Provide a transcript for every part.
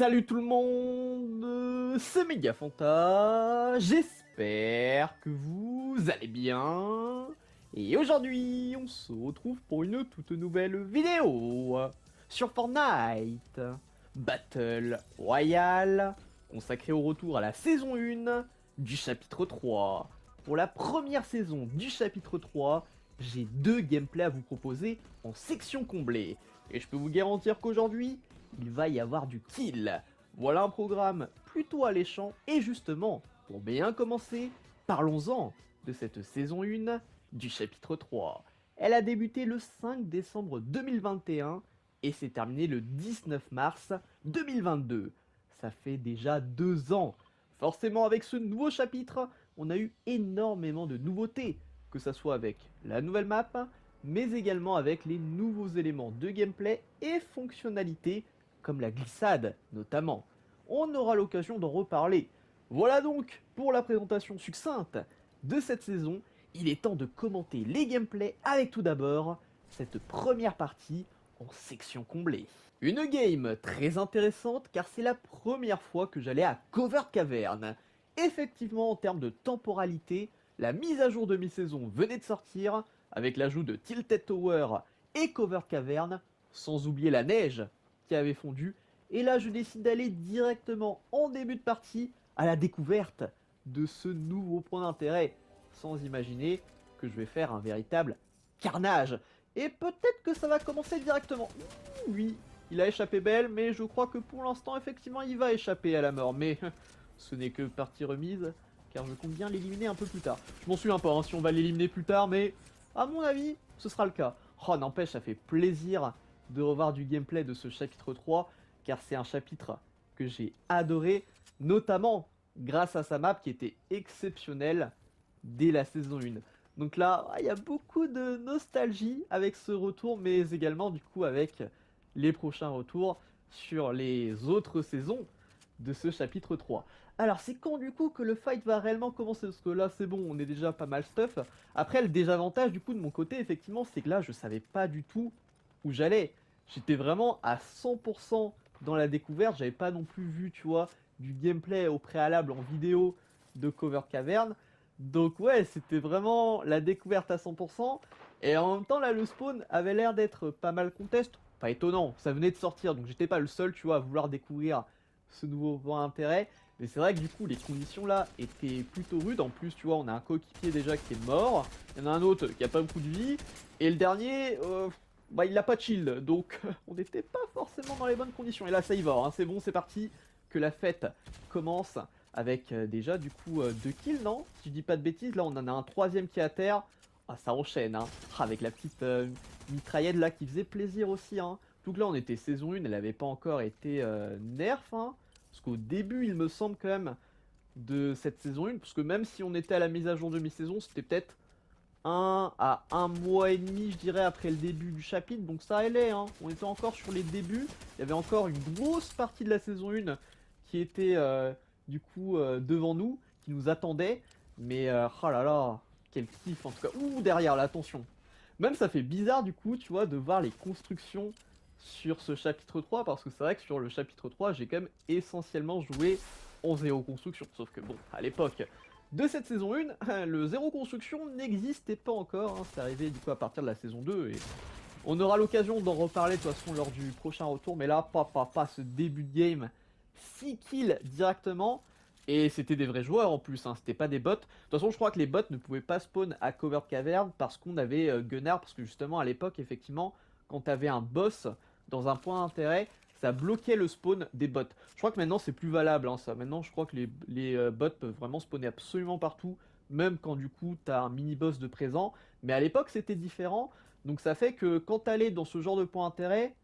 Salut tout le monde, c'est Megafanta, j'espère que vous allez bien. Et aujourd'hui, on se retrouve pour une toute nouvelle vidéo sur Fortnite Battle Royale, consacrée au retour à la saison 1 du chapitre 3. Pour la première saison du chapitre 3, j'ai deux gameplays à vous proposer en section comblée. Et je peux vous garantir qu'aujourd'hui, il va y avoir du kill. Voilà un programme plutôt alléchant. Et justement, pour bien commencer, parlons-en de cette saison 1 du chapitre 3. Elle a débuté le 5 décembre 2021 et s'est terminée le 19 mars 2022. Ça fait déjà 2 ans. Forcément, avec ce nouveau chapitre, on a eu énormément de nouveautés, que ce soit avec la nouvelle map, mais également avec les nouveaux éléments de gameplay et fonctionnalités, comme la glissade notamment. On aura l'occasion d'en reparler. Voilà donc pour la présentation succincte de cette saison. Il est temps de commenter les gameplays avec tout d'abord cette première partie en section comblée. Une game très intéressante car c'est la première fois que j'allais à Covert Cavern. Effectivement, en termes de temporalité, la mise à jour de mi-saison venait de sortir, avec l'ajout de Tilted Tower et Covert Cavern, sans oublier la neige qui avait fondu. Et là, je décide d'aller directement en début de partie à la découverte de ce nouveau point d'intérêt, sans imaginer que je vais faire un véritable carnage. Et peut-être que ça va commencer directement. Oui, il a échappé belle, mais je crois que pour l'instant, effectivement, il va échapper à la mort. Mais ce n'est que partie remise, car je compte bien l'éliminer un peu plus tard. Je m'en souviens pas hein, si on va l'éliminer plus tard, mais à mon avis, ce sera le cas. Oh, n'empêche, ça fait plaisir de revoir du gameplay de ce chapitre 3, car c'est un chapitre que j'ai adoré, notamment grâce à sa map qui était exceptionnelle dès la saison 1. Donc là, il y a beaucoup de nostalgie avec ce retour, mais également du coup avec les prochains retours sur les autres saisons de ce chapitre 3. Alors c'est quand du coup que le fight va réellement commencer, parce que là c'est bon, on est déjà pas mal stuff. Après, le désavantage du coup de mon côté effectivement, c'est que là je savais pas du tout où j'allais. J'étais vraiment à 100% dans la découverte. J'avais pas non plus vu, tu vois, du gameplay au préalable en vidéo de Covert Cavern. Donc ouais, c'était vraiment la découverte à 100%. Et en même temps là, le spawn avait l'air d'être pas mal contest. Pas étonnant, ça venait de sortir, donc j'étais pas le seul, tu vois, à vouloir découvrir ce nouveau point d'intérêt. Mais c'est vrai que du coup les conditions là étaient plutôt rudes. En plus, tu vois, on a un coéquipier déjà qui est mort, il y en a un autre qui a pas beaucoup de vie, et le dernier bah il a pas de shield. Donc on n'était pas forcément dans les bonnes conditions. Et là ça y va hein. C'est bon, c'est parti, que la fête commence avec déjà du coup 2 kills, non, si je dis pas de bêtises. Là on en a un troisième qui est à terre. Ah, ça enchaîne hein, avec la petite mitraillette là qui faisait plaisir aussi hein. Donc là on était saison 1, elle n'avait pas encore été nerf, hein, parce qu'au début il me semble quand même de cette saison 1, parce que même si on était à la mise à jour de mi-saison, c'était peut-être 1 à 1 mois et demi je dirais après le début du chapitre, donc ça allait, hein. On était encore sur les débuts, il y avait encore une grosse partie de la saison 1 qui était du coup devant nous, qui nous attendait, mais oh là là, quel kiff en tout cas. Ouh, derrière là, attention. Même ça fait bizarre du coup, tu vois, de voir les constructions sur ce chapitre 3, parce que c'est vrai que sur le chapitre 3 j'ai quand même essentiellement joué en 0 construction, sauf que bon, à l'époque de cette saison 1 le 0 construction n'existait pas encore hein. C'est arrivé du coup à partir de la saison 2 et on aura l'occasion d'en reparler de toute façon lors du prochain retour, mais là pas ce début de game, 6 kills directement, et c'était des vrais joueurs en plus hein. C'était pas des bots. De toute façon je crois que les bots ne pouvaient pas spawn à Covert Cavern parce qu'on avait Gunnar, parce que justement à l'époque effectivement quand t'avais un boss dans un point d'intérêt, ça bloquait le spawn des bots. Je crois que maintenant c'est plus valable hein, ça. Maintenant je crois que les bots peuvent vraiment spawner absolument partout, même quand du coup t'as un mini-boss de présent. Mais à l'époque c'était différent, donc ça fait que quand t'allais dans ce genre de point d'intérêt,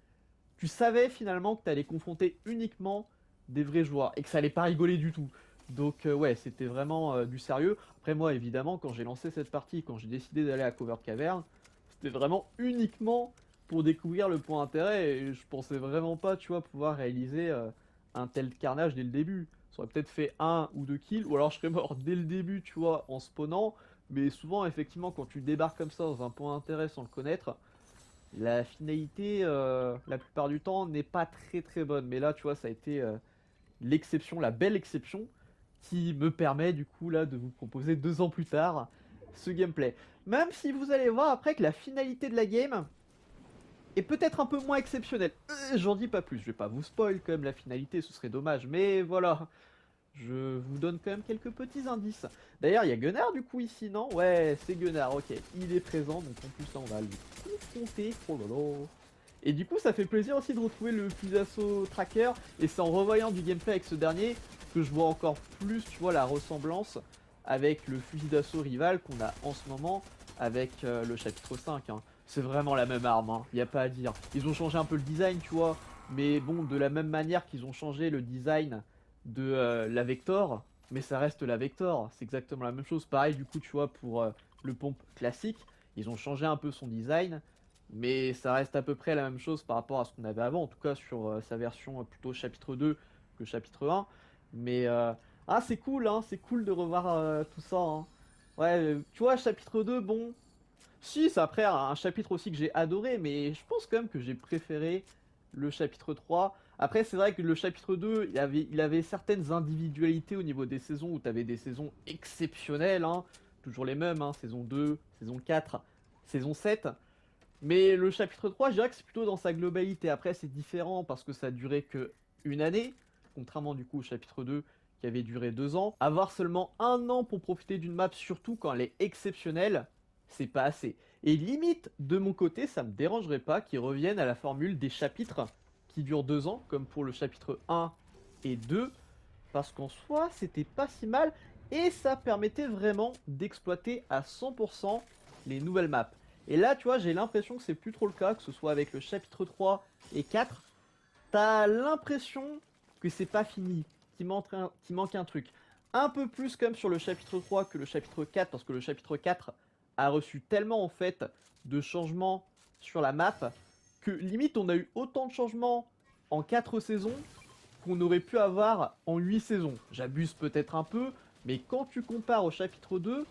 tu savais finalement que t'allais confronter uniquement des vrais joueurs et que ça allait pas rigoler du tout. Donc ouais, c'était vraiment du sérieux. Après moi évidemment quand j'ai lancé cette partie, quand j'ai décidé d'aller à Covert Cavern, c'était vraiment uniquement pour découvrir le point d'intérêt, et je pensais vraiment pas, tu vois, pouvoir réaliser un tel carnage dès le début. Ça aurait peut-être fait 1 ou 2 kills, ou alors je serais mort dès le début, tu vois, en spawnant. Mais souvent, effectivement, quand tu débarques comme ça dans un point d'intérêt sans le connaître, la finalité, la plupart du temps, n'est pas très bonne. Mais là, tu vois, ça a été l'exception, la belle exception, qui me permet du coup là de vous proposer 2 ans plus tard ce gameplay. Même si vous allez voir après que la finalité de la game est peut-être un peu moins exceptionnelle. J'en dis pas plus, je vais pas vous spoil quand même la finalité, ce serait dommage. Mais voilà, je vous donne quand même quelques petits indices. D'ailleurs, il y a Gunnar du coup ici, non? Ouais, c'est Gunnar, ok. Il est présent, donc en plus là, on va le confronter. Oh là là. Et du coup, ça fait plaisir aussi de retrouver le Pusasso Tracker. Et c'est en revoyant du gameplay avec ce dernier que je vois encore plus, tu vois, la ressemblance avec le fusil d'assaut rival qu'on a en ce moment avec le chapitre 5. Hein. C'est vraiment la même arme, hein, y a pas à dire. Ils ont changé un peu le design, tu vois. Mais bon, de la même manière qu'ils ont changé le design de la Vector. Mais ça reste la Vector, c'est exactement la même chose. Pareil, du coup, tu vois, pour le pompe classique, ils ont changé un peu son design. Mais ça reste à peu près la même chose par rapport à ce qu'on avait avant. En tout cas, sur sa version plutôt chapitre 2 que chapitre 1. Mais... ah, c'est cool, hein, c'est cool de revoir tout ça. Hein. Ouais, tu vois, chapitre 2, bon... Si, c'est après un chapitre aussi que j'ai adoré, mais je pense quand même que j'ai préféré le chapitre 3. Après, c'est vrai que le chapitre 2, il avait certaines individualités au niveau des saisons, où tu avais des saisons exceptionnelles, hein, toujours les mêmes, hein, saison 2, saison 4, saison 7. Mais le chapitre 3, je dirais que c'est plutôt dans sa globalité. Après, c'est différent parce que ça a duré que une année, contrairement du coup au chapitre 2, qui avait duré 2 ans. Avoir seulement 1 an pour profiter d'une map, surtout quand elle est exceptionnelle, c'est pas assez. Et limite, de mon côté, ça me dérangerait pas qu'ils reviennent à la formule des chapitres qui durent 2 ans, comme pour le chapitre 1 et 2, parce qu'en soi, c'était pas si mal, et ça permettait vraiment d'exploiter à 100% les nouvelles maps. Et là, tu vois, j'ai l'impression que c'est plus trop le cas, que ce soit avec le chapitre 3 et 4, t'as l'impression que c'est pas fini. Qui manque un truc. Un peu plus comme sur le chapitre 3 que le chapitre 4, parce que le chapitre 4 a reçu tellement en fait de changements sur la map que limite on a eu autant de changements en 4 saisons qu'on aurait pu avoir en 8 saisons. J'abuse peut-être un peu, mais quand tu compares au chapitre 2,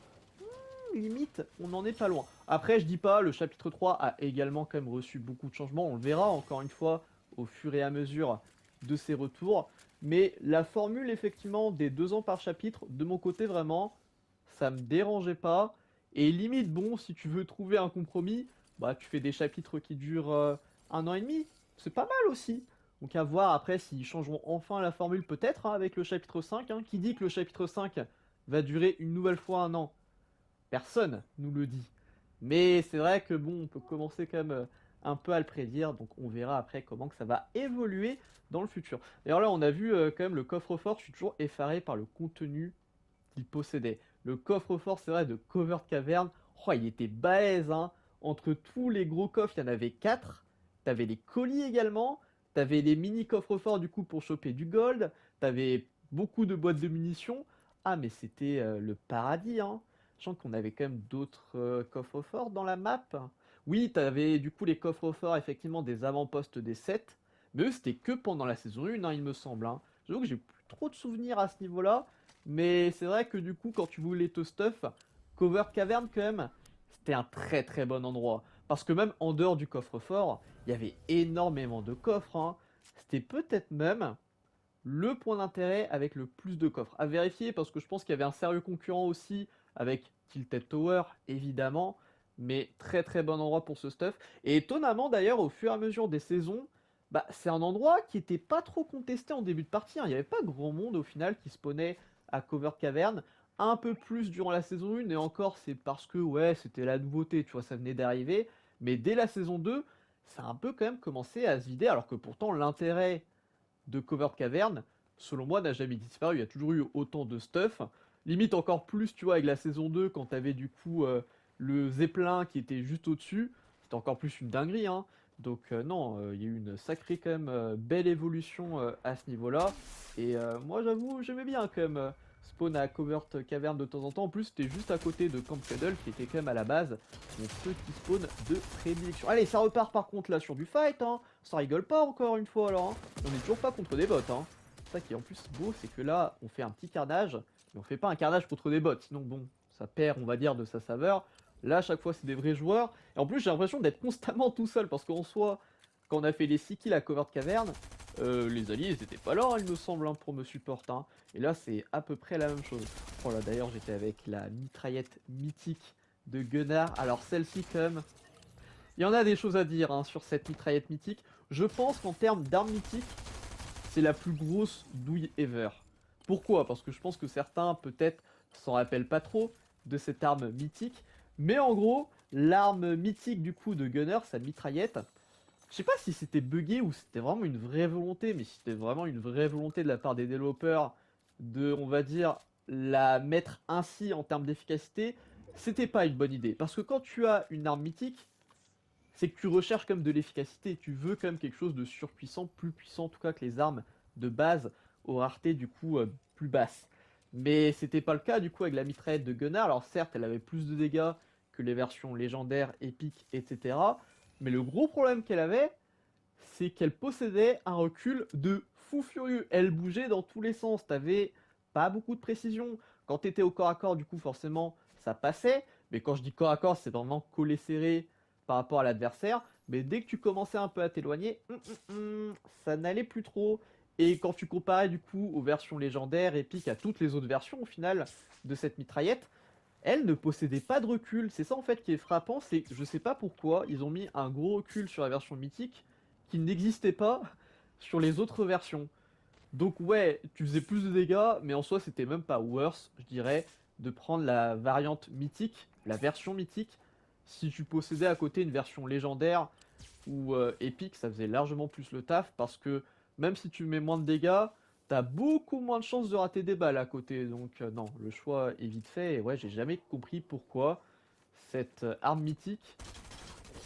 limite on n'en est pas loin. Après je dis pas, le chapitre 3 a également quand même reçu beaucoup de changements, on le verra encore une fois au fur et à mesure de ses retours. Mais la formule, effectivement, des 2 ans par chapitre, de mon côté, vraiment, ça me dérangeait pas. Et limite, bon, si tu veux trouver un compromis, bah tu fais des chapitres qui durent 1 an et demi. C'est pas mal aussi. Donc à voir après s'ils changeront enfin la formule, peut-être, hein, avec le chapitre 5. Hein. Qui dit que le chapitre 5 va durer une nouvelle fois 1 an? Personne nous le dit. Mais c'est vrai que, bon, on peut commencer quand même... un peu à le prédire, donc on verra après comment que ça va évoluer dans le futur. D'ailleurs là on a vu quand même le coffre-fort, je suis toujours effaré par le contenu qu'il possédait. Le coffre-fort, c'est vrai, de Covert Cavern, oh, il était balèze, hein. Entre tous les gros coffres, il y en avait 4, t'avais les colis également, t'avais les mini coffres-forts du coup pour choper du gold, t'avais beaucoup de boîtes de munitions, ah mais c'était le paradis, hein. Je sens qu'on avait quand même d'autres coffres-forts dans la map. Oui, t'avais du coup les coffres forts, effectivement, des avant-postes des 7. Mais eux, c'était que pendant la saison 1, hein, il me semble. Hein. J'avoue que j'ai plus trop de souvenirs à ce niveau-là. Mais c'est vrai que du coup, quand tu voulais te stuff, Covert Cavern, quand même, c'était un très bon endroit. Parce que même en dehors du coffre fort, il y avait énormément de coffres. Hein. C'était peut-être même le point d'intérêt avec le plus de coffres. À vérifier, parce que je pense qu'il y avait un sérieux concurrent aussi avec Tilted Tower, évidemment. Mais très bon endroit pour ce stuff. Et étonnamment d'ailleurs, au fur et à mesure des saisons, bah, c'est un endroit qui n'était pas trop contesté en début de partie. Hein. Il n'y avait pas grand monde au final qui spawnait à Covert Cavern. Un peu plus durant la saison 1, et encore c'est parce que ouais, c'était la nouveauté, tu vois, ça venait d'arriver. Mais dès la saison 2, ça a un peu quand même commencé à se vider, alors que pourtant l'intérêt de Covert Cavern, selon moi, n'a jamais disparu. Il y a toujours eu autant de stuff. Limite encore plus, tu vois, avec la saison 2, quand tu avais du coup... le Zeppelin qui était juste au-dessus, c'était encore plus une dinguerie. Hein. Donc non, il y a eu une sacrée quand même belle évolution à ce niveau-là. Et moi j'avoue, j'aimais bien quand même spawn à Covert Cavern de temps en temps. En plus, c'était juste à côté de Camp Cuddle qui était quand même à la base mon petit spawn de prédilection. Allez, ça repart par contre là sur du fight. Hein. Ça rigole pas encore une fois alors. Hein. On n'est toujours pas contre des bots. Hein. Ça qui est en plus beau, c'est que là, on fait un petit carnage. Mais on fait pas un carnage contre des bots. Sinon bon, ça perd, on va dire, de sa saveur. Là, à chaque fois, c'est des vrais joueurs. Et en plus, j'ai l'impression d'être constamment tout seul, parce qu'en soi, quand on a fait les 6 kills à Covert Cavern, les alliés ils étaient pas là, il me semble, hein, pour me supporter. Hein. Et là, c'est à peu près la même chose. Oh là, d'ailleurs, j'étais avec la mitraillette mythique de Gunnar. Alors, celle-ci, quand même, il y en a des choses à dire hein, sur cette mitraillette mythique. Je pense qu'en termes d'armes mythiques, c'est la plus grosse douille ever. Pourquoi? Parce que je pense que certains, peut-être, s'en rappellent pas trop de cette arme mythique. Mais en gros, l'arme mythique du coup de Gunnar, sa mitraillette, je sais pas si c'était buggé ou c'était vraiment une vraie volonté, mais c'était vraiment une vraie volonté de la part des développeurs de, on va dire, la mettre ainsi en termes d'efficacité, c'était pas une bonne idée. Parce que quand tu as une arme mythique, c'est que tu recherches comme de l'efficacité, tu veux quand même quelque chose de surpuissant, plus puissant en tout cas que les armes de base, aux raretés du coup plus basses. Mais c'était pas le cas du coup avec la mitraillette de Gunnar. Alors certes, elle avait plus de dégâts que les versions légendaires, épiques, etc. Mais le gros problème qu'elle avait, c'est qu'elle possédait un recul de fou furieux. Elle bougeait dans tous les sens, t'avais pas beaucoup de précision. Quand t'étais au corps à corps, du coup forcément ça passait. Mais quand je dis corps à corps, c'est vraiment collé serré par rapport à l'adversaire, mais dès que tu commençais un peu à t'éloigner, ça n'allait plus trop. Et quand tu comparais du coup aux versions légendaires, épiques, à toutes les autres versions au final de cette mitraillette, elle ne possédait pas de recul. C'est ça en fait qui est frappant, c'est que je sais pas pourquoi ils ont mis un gros recul sur la version mythique qui n'existait pas sur les autres versions. Donc ouais, tu faisais plus de dégâts, mais en soi c'était même pas worse, je dirais, de prendre la variante mythique, la version mythique. Si tu possédais à côté une version légendaire ou épique, ça faisait largement plus le taf, parce que même si tu mets moins de dégâts, t'as beaucoup moins de chances de rater des balles à côté. Donc non, le choix est vite fait. Et ouais, j'ai jamais compris pourquoi cette arme mythique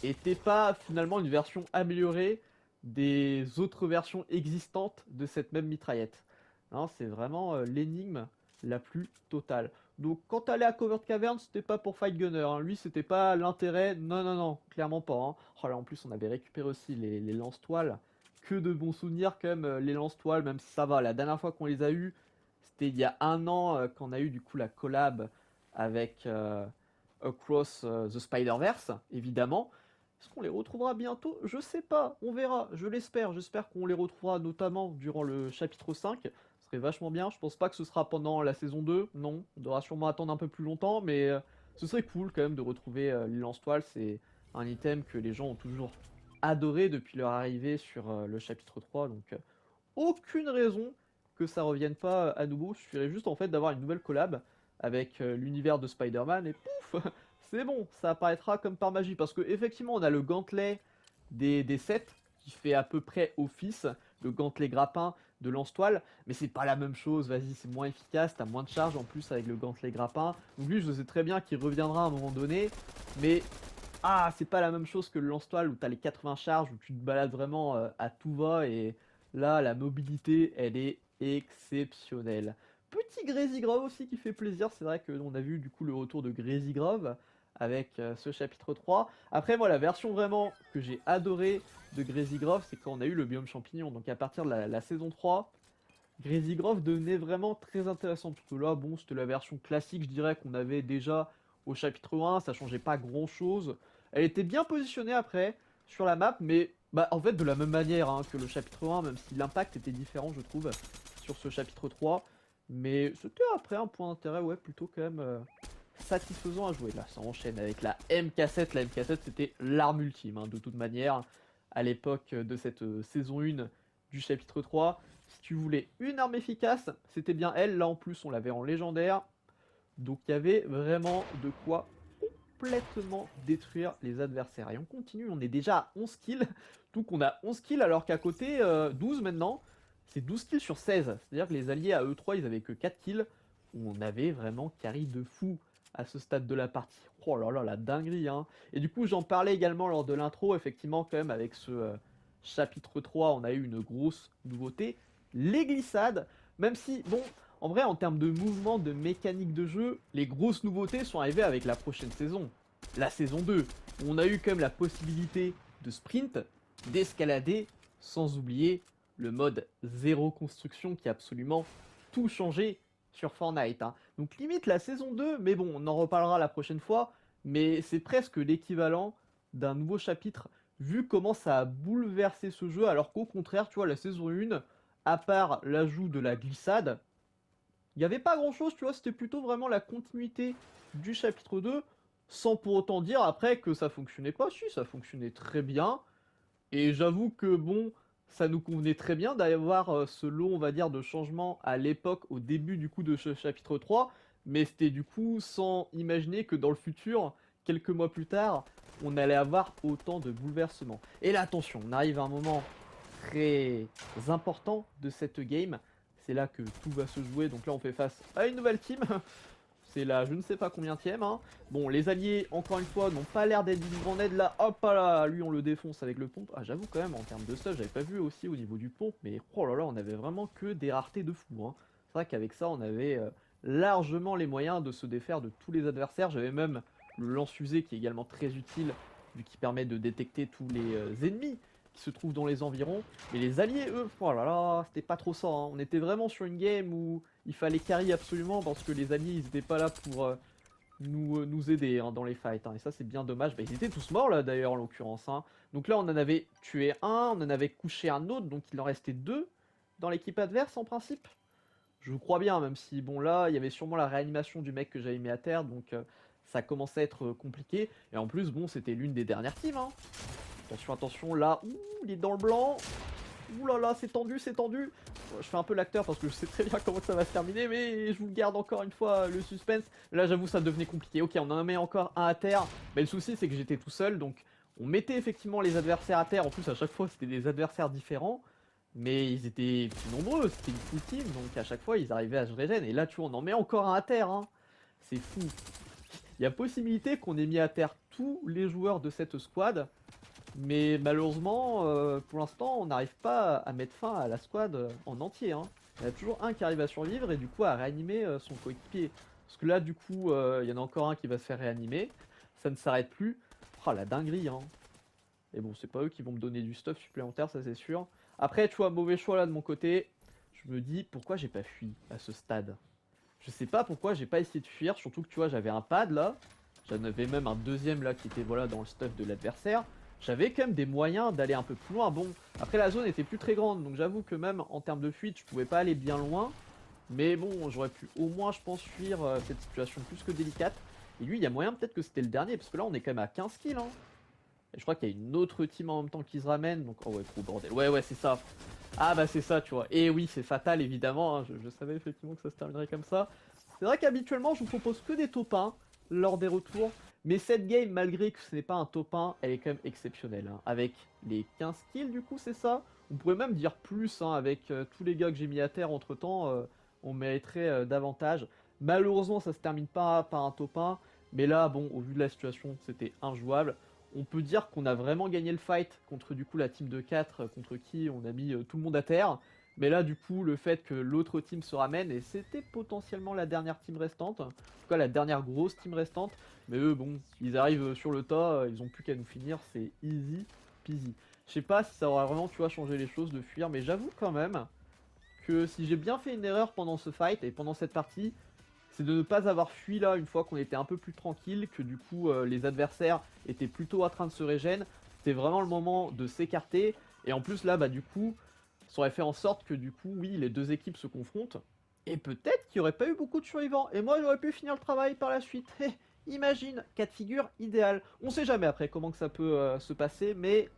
était pas finalement une version améliorée des autres versions existantes de cette même mitraillette. Hein, c'est vraiment l'énigme la plus totale. Donc quand t'allais à Covert Cavern, c'était pas pour fight Gunner, hein. Lui c'était pas l'intérêt, non non non, clairement pas. Hein. Oh là, en plus on avait récupéré aussi les lance-toiles, que de bons souvenirs quand même, les lance-toiles, même si ça va, la dernière fois qu'on les a eu, c'était il y a un an qu'on a eu du coup la collab avec Across the Spider-Verse, évidemment. Est-ce qu'on les retrouvera bientôt? Je sais pas, on verra, je l'espère, j'espère qu'on les retrouvera notamment durant le chapitre 5. Vachement bien, je pense pas que ce sera pendant la saison 2, non, on devra sûrement attendre un peu plus longtemps, mais ce serait cool quand même de retrouver les lance-toiles, c'est un item que les gens ont toujours adoré depuis leur arrivée sur le chapitre 3, donc aucune raison que ça revienne pas à nouveau, il suffirait juste en fait d'avoir une nouvelle collab avec l'univers de Spider-Man, et pouf, c'est bon, ça apparaîtra comme par magie, parce que effectivement on a le gantelet des 7, qui fait à peu près office, le gantelet grappin de lance-toile, mais c'est pas la même chose, vas-y, c'est moins efficace, t'as moins de charge en plus avec le gantelet grappin, donc lui je sais très bien qu'il reviendra à un moment donné, mais ah, c'est pas la même chose que le lance-toile où t'as les 80 charges, où tu te balades vraiment à tout va, et là la mobilité elle est exceptionnelle. Petit Greasy Grove aussi qui fait plaisir, c'est vrai que on a vu du coup le retour de Greasy Grove avec ce chapitre 3. Après moi la version vraiment que j'ai adorée de Greasy Grove, c'est quand on a eu le biome champignon, donc à partir de la saison 3, Greasy Grove devenait vraiment très intéressant, parce que là bon c'était la version classique je dirais qu'on avait déjà au chapitre 1, ça changeait pas grand chose, elle était bien positionnée après sur la map, mais bah en fait de la même manière hein, que le chapitre 1, même si l'impact était différent je trouve sur ce chapitre 3, mais c'était après un point d'intérêt ouais plutôt quand même... satisfaisant à jouer. Là ça enchaîne avec la MK7, la MK7 c'était l'arme ultime hein, de toute manière à l'époque de cette saison 1 du chapitre 3, si tu voulais une arme efficace c'était bien elle, là en plus on l'avait en légendaire, donc il y avait vraiment de quoi complètement détruire les adversaires. Et on continue, on est déjà à 11 kills, donc on a 11 kills alors qu'à côté 12 maintenant, c'est 12 kills sur 16, c'est à dire que les alliés à E3 ils avaient que 4 kills, on avait vraiment carry de fou à ce stade de la partie. Oh là là, la dinguerie hein. Et du coup j'en parlais également lors de l'intro, effectivement quand même avec ce chapitre 3 on a eu une grosse nouveauté, les glissades, même si bon en vrai en termes de mouvement, de mécanique de jeu, les grosses nouveautés sont arrivées avec la prochaine saison, la saison 2, où on a eu quand même la possibilité de sprint, d'escalader, sans oublier le mode zéro construction qui a absolument tout changé sur Fortnite. Hein. Donc limite la saison 2, mais bon, on en reparlera la prochaine fois, mais c'est presque l'équivalent d'un nouveau chapitre, vu comment ça a bouleversé ce jeu, alors qu'au contraire, tu vois, la saison 1, à part l'ajout de la glissade, il n'y avait pas grand-chose, tu vois, c'était plutôt vraiment la continuité du chapitre 2, sans pour autant dire après que ça fonctionnait pas. Si, ça fonctionnait très bien, et j'avoue que, bon, ça nous convenait très bien d'avoir ce lot, on va dire, de changement à l'époque, au début du coup de ce chapitre 3, mais c'était du coup sans imaginer que dans le futur, quelques mois plus tard, on allait avoir autant de bouleversements. Et là, attention, on arrive à un moment très important de cette game. C'est là que tout va se jouer. Donc là, on fait face à une nouvelle team. C'est la je ne sais pas combienième. Hein. Bon, les alliés, encore une fois, n'ont pas l'air d'être d'une grande aide. Là, hop là, lui, on le défonce avec le pompe. Ah, j'avoue quand même, en termes de stuff, j'avais pas vu aussi au niveau du pompe. Mais oh là là, on avait vraiment que des raretés de fou. Hein. C'est vrai qu'avec ça, on avait largement les moyens de se défaire de tous les adversaires. J'avais même le lance-fusée qui est également très utile, vu qu'il permet de détecter tous les ennemis qui se trouvent dans les environs. Et les alliés, eux, oh là là, c'était pas trop ça. Hein. On était vraiment sur une game où il fallait carry absolument, parce que les alliés, ils étaient pas là pour nous aider hein, dans les fights. Hein. Et ça, c'est bien dommage. Bah, ils étaient tous morts, là, d'ailleurs, en l'occurrence. Hein. Donc là, on en avait tué un, on en avait couché un autre, donc il en restait deux dans l'équipe adverse, en principe. Je vous crois bien, même si, bon, là, il y avait sûrement la réanimation du mec que j'avais mis à terre, donc ça commençait à être compliqué. Et en plus, bon, c'était l'une des dernières teams. Hein. Attention, attention, là, ouh, il est dans le blanc. Ouh là là, c'est tendu, c'est tendu. Je fais un peu l'acteur parce que je sais très bien comment ça va se terminer, mais je vous garde encore une fois le suspense. Là, j'avoue, ça devenait compliqué. Ok, on en met encore un à terre. Mais le souci, c'est que j'étais tout seul, donc on mettait effectivement les adversaires à terre. En plus, à chaque fois, c'était des adversaires différents. Mais ils étaient nombreux, c'était une full team, donc à chaque fois, ils arrivaient à se régénérer. Et là, tu vois, on en met encore un à terre. Hein. C'est fou. Il y a possibilité qu'on ait mis à terre tous les joueurs de cette squad, mais malheureusement, pour l'instant, on n'arrive pas à mettre fin à la squad en entier. Hein. Il y a toujours un qui arrive à survivre et du coup à réanimer son coéquipier. Parce que là, du coup, il y en a encore un qui va se faire réanimer. Ça ne s'arrête plus. Oh, la dinguerie. Hein. Et bon, c'est pas eux qui vont me donner du stuff supplémentaire, ça c'est sûr. Après, tu vois, mauvais choix là de mon côté. Je me dis, pourquoi j'ai pas fui à ce stade ? Je sais pas pourquoi j'ai pas essayé de fuir, surtout que tu vois j'avais un pad là, j'en avais même un deuxième là qui était voilà dans le stuff de l'adversaire. J'avais quand même des moyens d'aller un peu plus loin, bon après la zone était plus très grande donc j'avoue que même en termes de fuite je pouvais pas aller bien loin. Mais bon j'aurais pu au moins je pense fuir cette situation plus que délicate. Et lui il y a moyen peut-être que c'était le dernier parce que là on est quand même à 15 kills hein. Et je crois qu'il y a une autre team en même temps qui se ramène donc oh ouais gros bordel, ouais c'est ça. Ah bah c'est ça tu vois, et oui c'est fatal évidemment, hein. Je savais effectivement que ça se terminerait comme ça. C'est vrai qu'habituellement je vous propose que des top 1 lors des retours, mais cette game malgré que ce n'est pas un top 1, elle est quand même exceptionnelle. Hein. Avec les 15 kills du coup c'est ça, on pourrait même dire plus hein, avec tous les gars que j'ai mis à terre entre temps, on mériterait davantage. Malheureusement ça se termine pas par un top 1, mais là bon au vu de la situation c'était injouable. On peut dire qu'on a vraiment gagné le fight contre du coup la team de 4 contre qui on a mis tout le monde à terre. Mais là du coup le fait que l'autre team se ramène et c'était potentiellement la dernière team restante. En tout cas la dernière grosse team restante. Mais eux bon ils arrivent sur le tas, ils ont plus qu'à nous finir, c'est easy peasy. Je sais pas si ça aura vraiment tu vois changé les choses de fuir mais j'avoue quand même que si j'ai bien fait une erreur pendant ce fight et pendant cette partie, c'est de ne pas avoir fui là une fois qu'on était un peu plus tranquille, que du coup les adversaires étaient plutôt en train de se régénérer. C'était vraiment le moment de s'écarter. Et en plus là bah du coup, ça aurait fait en sorte que du coup oui les deux équipes se confrontent. Et peut-être qu'il n'y aurait pas eu beaucoup de survivants. Et moi j'aurais pu finir le travail par la suite. Imagine, cas de figure idéal. On sait jamais après comment que ça peut se passer, mais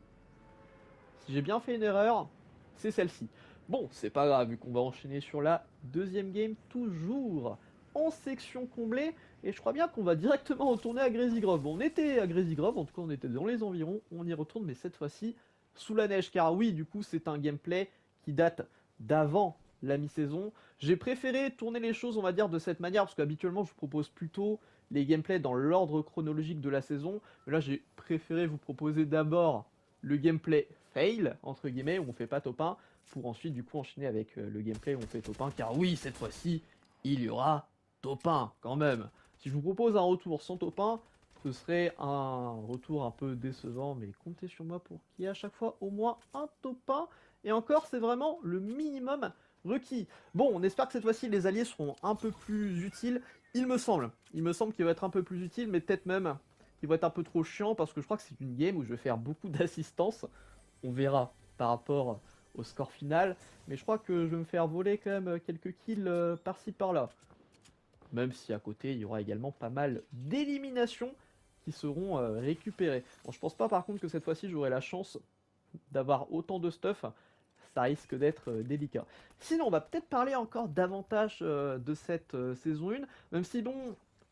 si j'ai bien fait une erreur, c'est celle-ci. Bon c'est pas grave vu qu'on va enchaîner sur la deuxième game toujours en section comblée, et je crois bien qu'on va directement retourner à Greasy Grove. Bon, on était à Greasy Grove, en tout cas on était dans les environs, on y retourne, mais cette fois-ci sous la neige, car oui, du coup c'est un gameplay qui date d'avant la mi-saison. J'ai préféré tourner les choses, on va dire, de cette manière, parce qu'habituellement je vous propose plutôt les gameplays dans l'ordre chronologique de la saison, mais là j'ai préféré vous proposer d'abord le gameplay fail, entre guillemets, où on fait pas top 1, pour ensuite du coup enchaîner avec le gameplay où on fait top 1, car oui, cette fois-ci, il y aura top 1 quand même. Si je vous propose un retour sans top 1, ce serait un retour un peu décevant, mais comptez sur moi pour qu'il y ait à chaque fois au moins un top 1. Et encore, c'est vraiment le minimum requis. Bon, on espère que cette fois-ci, les alliés seront un peu plus utiles. Il me semble qu'il va être un peu plus utile, mais peut-être même qui vont être un peu trop chiants parce que je crois que c'est une game où je vais faire beaucoup d'assistance. On verra par rapport au score final. Mais je crois que je vais me faire voler quand même quelques kills par-ci par-là. Même si à côté il y aura également pas mal d'éliminations qui seront récupérées. Bon, je pense pas par contre que cette fois-ci j'aurai la chance d'avoir autant de stuff. Ça risque d'être délicat. Sinon on va peut-être parler encore davantage de cette saison 1. Même si bon,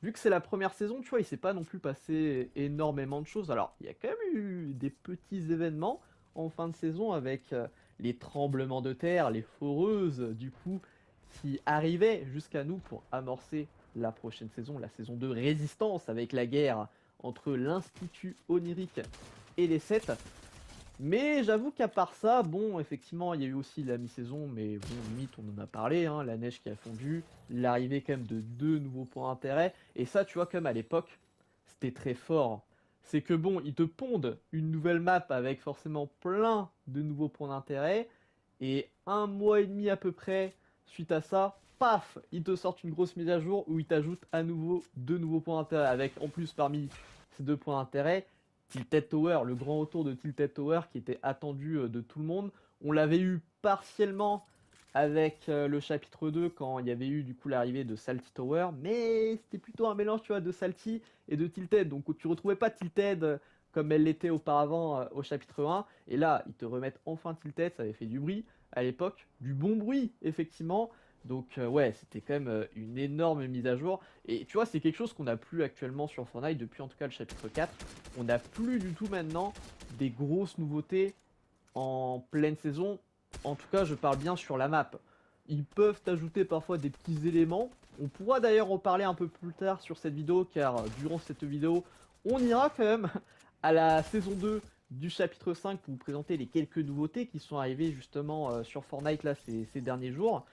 vu que c'est la première saison, tu vois, il s'est pas non plus passé énormément de choses. Alors il y a quand même eu des petits événements en fin de saison avec les tremblements de terre, les foreuses du coup qui arrivaient jusqu'à nous pour amorcer la prochaine saison, la saison de résistance avec la guerre entre l'Institut Onirique et les 7. Mais j'avoue qu'à part ça, bon, effectivement, il y a eu aussi la mi-saison, mais bon, limite, on en a parlé, hein, la neige qui a fondu, l'arrivée quand même de 2 nouveaux points d'intérêt, et ça, tu vois, comme à l'époque, c'était très fort. C'est que bon, ils te pondent une nouvelle map avec forcément plein de nouveaux points d'intérêt, et un mois et demi à peu près, suite à ça, paf, ils te sortent une grosse mise à jour où ils t'ajoutent à nouveau 2 nouveaux points d'intérêt, avec en plus parmi ces 2 points d'intérêt, Tilted Tower, le grand retour de Tilted Tower qui était attendu de tout le monde. On l'avait eu partiellement avec le chapitre 2 quand il y avait eu du coup l'arrivée de Salty Tower. Mais c'était plutôt un mélange, tu vois, de Salty et de Tilted. Donc tu retrouvais pas Tilted comme elle l'était auparavant au chapitre 1. Et là, ils te remettent enfin Tilted, ça avait fait du bruit à l'époque. Du bon bruit, effectivement. Donc ouais, c'était quand même une énorme mise à jour. Et tu vois, c'est quelque chose qu'on n'a plus actuellement sur Fortnite, depuis en tout cas le chapitre 4. On n'a plus du tout maintenant des grosses nouveautés en pleine saison. En tout cas, je parle bien sur la map. Ils peuvent ajouter parfois des petits éléments. On pourra d'ailleurs en parler un peu plus tard sur cette vidéo, car durant cette vidéo, on ira quand même à la saison 2 du chapitre 5 pour vous présenter les quelques nouveautés qui sont arrivées justement sur Fortnite là ces derniers jours.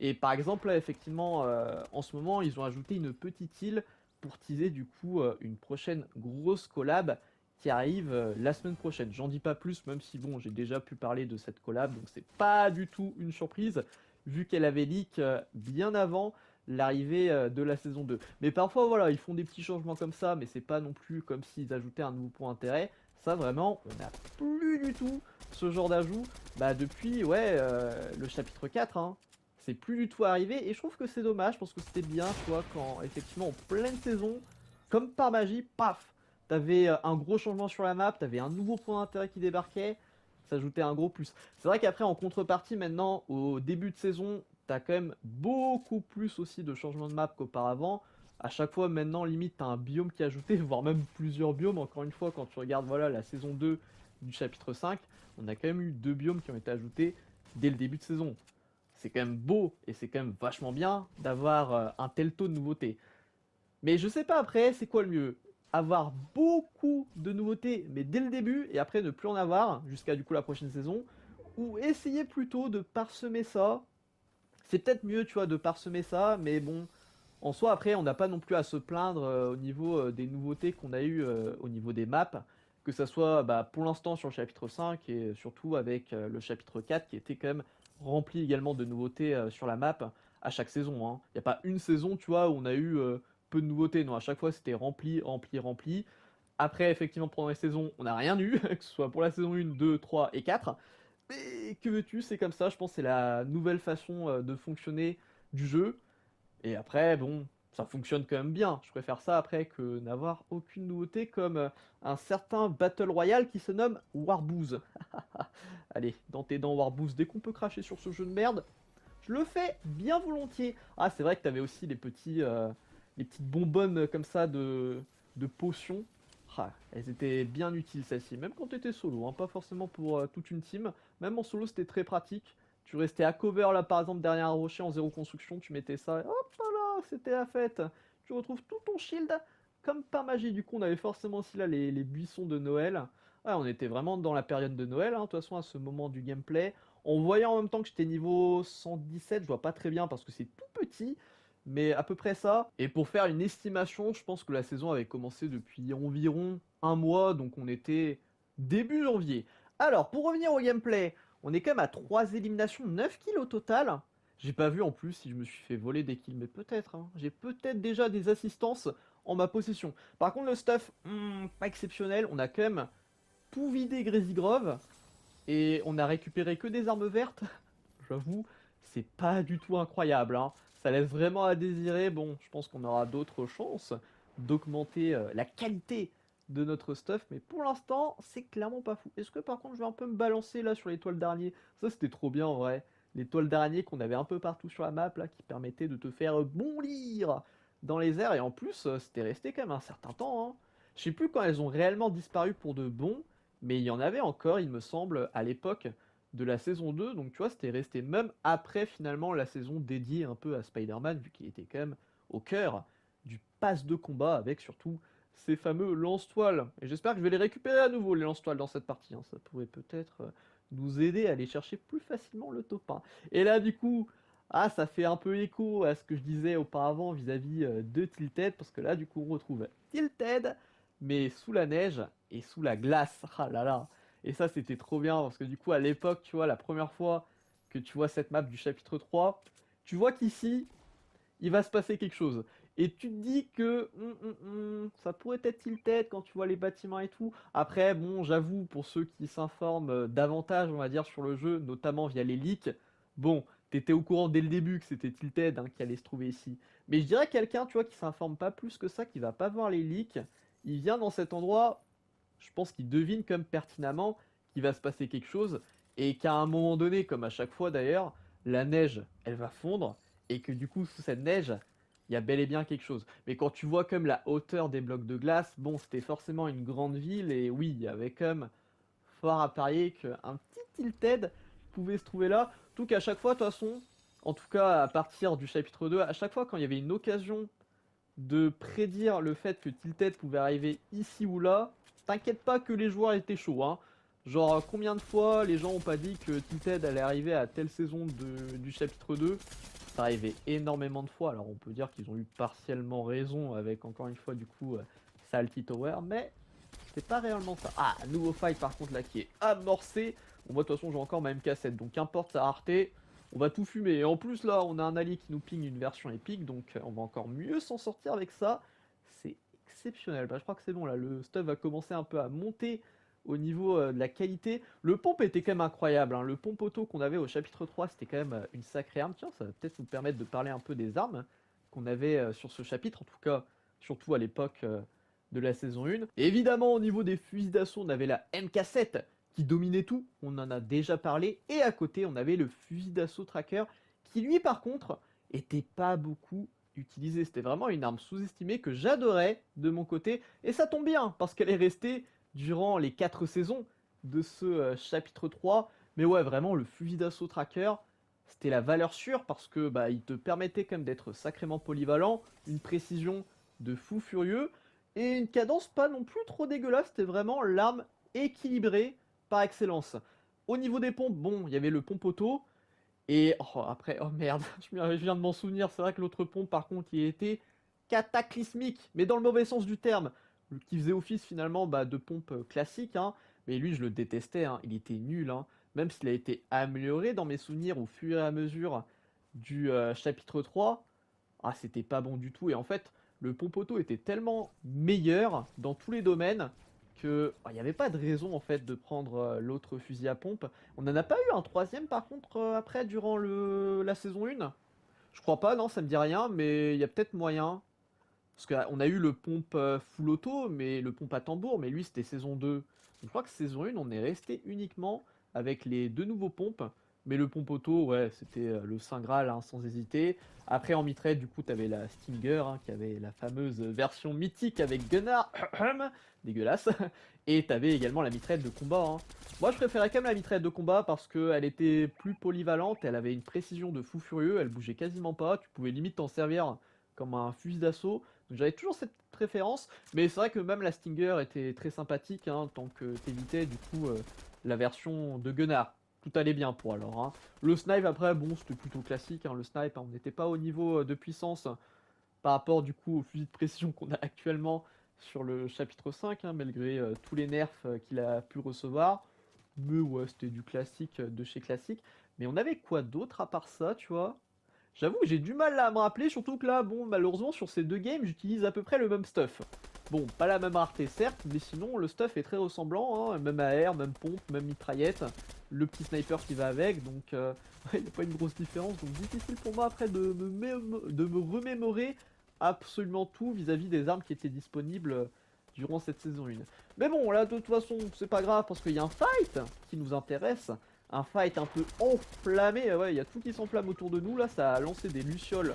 Et par exemple, là, effectivement, en ce moment, ils ont ajouté une petite île pour teaser du coup une prochaine grosse collab qui arrive la semaine prochaine. J'en dis pas plus, même si bon, j'ai déjà pu parler de cette collab, donc c'est pas du tout une surprise, vu qu'elle avait leak bien avant l'arrivée de la saison 2. Mais parfois, voilà, ils font des petits changements comme ça, mais c'est pas non plus comme s'ils ajoutaient un nouveau point d'intérêt. Ça, vraiment, on n'a plus du tout ce genre d'ajout depuis le chapitre 4, hein. C'est plus du tout arrivé et je trouve que c'est dommage parce que c'était bien, tu vois, quand effectivement en pleine saison, comme par magie, paf, t'avais un gros changement sur la map, t'avais un nouveau point d'intérêt qui débarquait, ça ajoutait un gros plus. C'est vrai qu'après en contrepartie maintenant, au début de saison, t'as quand même beaucoup plus aussi de changements de map qu'auparavant. À chaque fois maintenant, limite, t'as un biome qui est ajouté, voire même plusieurs biomes. Encore une fois, quand tu regardes voilà la saison 2 du chapitre 5, on a quand même eu 2 biomes qui ont été ajoutés dès le début de saison. C'est quand même beau et c'est quand même vachement bien d'avoir un tel taux de nouveautés. Mais je sais pas après, c'est quoi le mieux? Avoir beaucoup de nouveautés, mais dès le début, et après ne plus en avoir, jusqu'à du coup la prochaine saison, ou essayer plutôt de parsemer ça. C'est peut-être mieux, tu vois, de parsemer ça, mais bon, en soi après, on n'a pas non plus à se plaindre au niveau des nouveautés qu'on a eues au niveau des maps, que ça soit pour l'instant sur le chapitre 5, et surtout avec le chapitre 4 qui était quand même rempli également de nouveautés sur la map à chaque saison, hein. Il n'y a pas une saison, tu vois, où on a eu peu de nouveautés. Non, à chaque fois, c'était rempli. Après, effectivement, pendant les saisons, on n'a rien eu, que ce soit pour la saison 1, 2, 3 et 4. Mais que veux-tu, c'est comme ça, je pense que c'est la nouvelle façon de fonctionner du jeu. Et après, bon, ça fonctionne quand même bien. Je préfère ça après que n'avoir aucune nouveauté comme un certain Battle Royale qui se nomme Warboos. Allez, dans tes dents Warboos, dès qu'on peut cracher sur ce jeu de merde, je le fais bien volontiers. Ah, c'est vrai que t'avais aussi les petites bonbonnes comme ça de potions. Ah, elles étaient bien utiles celles-ci, même quand t'étais solo, hein, pas forcément pour toute une team. Même en solo, c'était très pratique. Tu restais à cover là par exemple derrière un rocher en 0 construction, tu mettais ça, et hop là, c'était la fête. Tu retrouves tout ton shield comme par magie. Du coup on avait forcément aussi là les buissons de Noël. Ouais, on était vraiment dans la période de Noël, hein, de toute façon à ce moment du gameplay. On voyait en même temps que j'étais niveau 117, je vois pas très bien parce que c'est tout petit, mais à peu près ça. Et pour faire une estimation, je pense que la saison avait commencé depuis environ un mois, donc on était début janvier. Alors pour revenir au gameplay, on est quand même à 3 éliminations, 9 kills au total. J'ai pas vu en plus si je me suis fait voler des kills, mais peut-être, hein. J'ai peut-être déjà des assistances en ma possession. Par contre le stuff, pas exceptionnel, on a quand même tout vidé Greasy Grove et on a récupéré que des armes vertes. J'avoue, c'est pas du tout incroyable, hein. Ça laisse vraiment à désirer. Bon, je pense qu'on aura d'autres chances d'augmenter la qualité de notre stuff, mais pour l'instant, c'est clairement pas fou. Est-ce que par contre, je vais un peu me balancer là sur l'étoile d'araignée? Ça, c'était trop bien en vrai. L'étoile d'araignée qu'on avait un peu partout sur la map, là, qui permettait de te faire bondir dans les airs. Et en plus, c'était resté quand même un certain temps, hein. Je sais plus quand elles ont réellement disparu pour de bon, mais il y en avait encore, il me semble, à l'époque de la saison 2. Donc tu vois, c'était resté même après finalement la saison dédiée un peu à Spider-Man, vu qu'il était quand même au cœur du pass de combat avec surtout ces fameux lance-toiles. Et j'espère que je vais les récupérer à nouveau, les lance-toiles, dans cette partie, hein. Ça pourrait peut-être nous aider à aller chercher plus facilement le top 1. Et là du coup, ah, ça fait un peu écho à ce que je disais auparavant vis-à-vis de Tilted, parce que là du coup on retrouve Tilted, mais sous la neige et sous la glace. Ah là là. Et ça c'était trop bien, parce que du coup à l'époque, tu vois, la première fois que tu vois cette map du chapitre 3, tu vois qu'ici, il va se passer quelque chose. Et tu te dis que ça pourrait être Tilted quand tu vois les bâtiments et tout. Après, bon, j'avoue, pour ceux qui s'informent davantage, on va dire, sur le jeu, notamment via les leaks, bon, t'étais au courant dès le début que c'était Tilted, hein, qui allait se trouver ici. Mais je dirais quelqu'un, tu vois, qui s'informe pas plus que ça, qui va pas voir les leaks, il vient dans cet endroit, je pense qu'il devine comme pertinemment qu'il va se passer quelque chose, et qu'à un moment donné, comme à chaque fois d'ailleurs, la neige, elle va fondre, et que du coup, sous cette neige, il y a bel et bien quelque chose. Mais quand tu vois comme la hauteur des blocs de glace, bon, c'était forcément une grande ville, et oui, il y avait comme fort à parier qu'un petit Tilted pouvait se trouver là. Tout qu'à chaque fois, de toute façon, en tout cas à partir du chapitre 2, à chaque fois quand il y avait une occasion de prédire le fait que Tilted pouvait arriver ici ou là, t'inquiète pas que les joueurs étaient chauds, hein. Genre, combien de fois les gens ont pas dit que Tilted allait arriver à telle saison du chapitre 2 ? Ça arrivait énormément de fois, alors on peut dire qu'ils ont eu partiellement raison avec encore une fois du coup Salty Tower, mais c'est pas réellement ça. Ah, nouveau fight par contre là qui est amorcé. Bon, moi de toute façon j'ai encore ma MK7, donc qu'importe sa rareté, on va tout fumer. Et en plus là on a un allié qui nous ping une version épique, donc on va encore mieux s'en sortir avec ça. C'est exceptionnel. Bah, je crois que c'est bon là, le stuff va commencer un peu à monter au niveau de la qualité. Le pompe était quand même incroyable, hein. Le pompe auto qu'on avait au chapitre 3, c'était quand même une sacrée arme. Tiens, ça va peut-être vous permettre de parler un peu des armes qu'on avait sur ce chapitre, en tout cas, surtout à l'époque de la saison 1. Et évidemment, au niveau des fusils d'assaut, on avait la MK7 qui dominait tout, on en a déjà parlé. Et à côté, on avait le fusil d'assaut tracker qui, lui, par contre, était pas beaucoup utilisé. C'était vraiment une arme sous-estimée que j'adorais de mon côté. Et ça tombe bien, parce qu'elle est restée durant les 4 saisons de ce chapitre 3. Mais ouais, vraiment, le fusil d'assaut tracker, c'était la valeur sûre, parce que bah, il te permettait quand même d'être sacrément polyvalent, une précision de fou furieux, et une cadence pas non plus trop dégueulasse. C'était vraiment l'arme équilibrée par excellence. Au niveau des pompes, bon, il y avait le pompe auto, et oh, après, oh merde, je viens de m'en souvenir, c'est vrai que l'autre pompe, par contre, il était cataclysmique, mais dans le mauvais sens du terme, qui faisait office finalement bah, de pompe classique, hein. Mais lui je le détestais, hein. Il était nul, hein. Même s'il a été amélioré dans mes souvenirs au fur et à mesure du chapitre 3, ah, c'était pas bon du tout, et en fait le pompe auto était tellement meilleur dans tous les domaines que il n'y avait pas de raison en fait de prendre l'autre fusil à pompe. On n'en a pas eu un troisième par contre après durant la saison 1, je crois pas, non, ça me dit rien, mais il y a peut-être moyen. Parce qu'on a eu le pompe full auto, mais le pompe à tambour, mais lui c'était saison 2. Donc, je crois que saison 1, on est resté uniquement avec les deux nouveaux pompes. Mais le pompe auto, ouais, c'était le Saint Graal, hein, sans hésiter. Après en mitraille, du coup, t'avais la Stinger, hein, qui avait la fameuse version mythique avec Gunnar. Dégueulasse. Et t'avais également la mitraille de combat, hein. Moi, je préférais quand même la mitraille de combat parce qu'elle était plus polyvalente. Elle avait une précision de fou furieux. Elle bougeait quasiment pas. Tu pouvais limite t'en servir comme un fusil d'assaut. Donc j'avais toujours cette préférence, mais c'est vrai que même la Stinger était très sympathique, hein, tant que t'évitais du coup la version de Gunnar. Tout allait bien pour alors, hein. Le snipe après, bon, c'était plutôt classique, hein, le snipe, hein, on n'était pas au niveau de puissance par rapport du coup au fusil de précision qu'on a actuellement sur le chapitre 5, hein, malgré tous les nerfs qu'il a pu recevoir. Mais ouais, c'était du classique de chez classique. Mais on avait quoi d'autre à part ça, tu vois ? J'avoue, j'ai du mal à me rappeler, surtout que là, bon, malheureusement, sur ces deux games, j'utilise à peu près le même stuff. Bon, pas la même rareté, certes, mais sinon, le stuff est très ressemblant, hein, même AR, même pompe, même mitraillette, le petit sniper qui va avec, donc il n'y a pas une grosse différence, donc difficile pour moi après de me remémorer absolument tout vis-à-vis des armes qui étaient disponibles durant cette saison 1. Mais bon, là, de toute façon, c'est pas grave, parce qu'il y a un fight qui nous intéresse, un fight un peu enflammé, ouais, il y a tout qui s'enflamme autour de nous, là, ça a lancé des lucioles,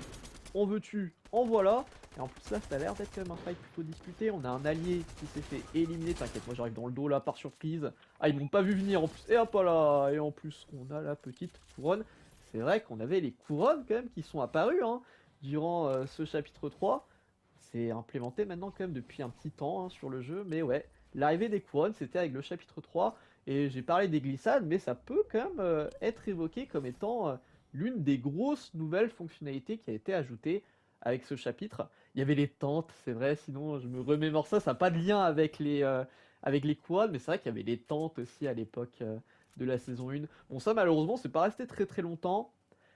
en veux-tu, en voilà. Et en plus là ça a l'air d'être quand même un fight plutôt disputé, on a un allié qui s'est fait éliminer, t'inquiète moi j'arrive dans le dos là par surprise. Ah ils m'ont pas vu venir en plus, et hop là, et en plus on a la petite couronne. C'est vrai qu'on avait les couronnes quand même qui sont apparues hein, durant ce chapitre 3. C'est implémenté maintenant quand même depuis un petit temps hein, sur le jeu, mais ouais. L'arrivée des couronnes c'était avec le chapitre 3, et j'ai parlé des glissades, mais ça peut quand même être évoqué comme étant l'une des grosses nouvelles fonctionnalités qui a été ajoutée avec ce chapitre. Il y avait les tentes, c'est vrai, sinon je me remémore ça n'a pas de lien avec les quads, mais c'est vrai qu'il y avait les tentes aussi à l'époque de la saison 1. Bon ça malheureusement c'est pas resté très très longtemps,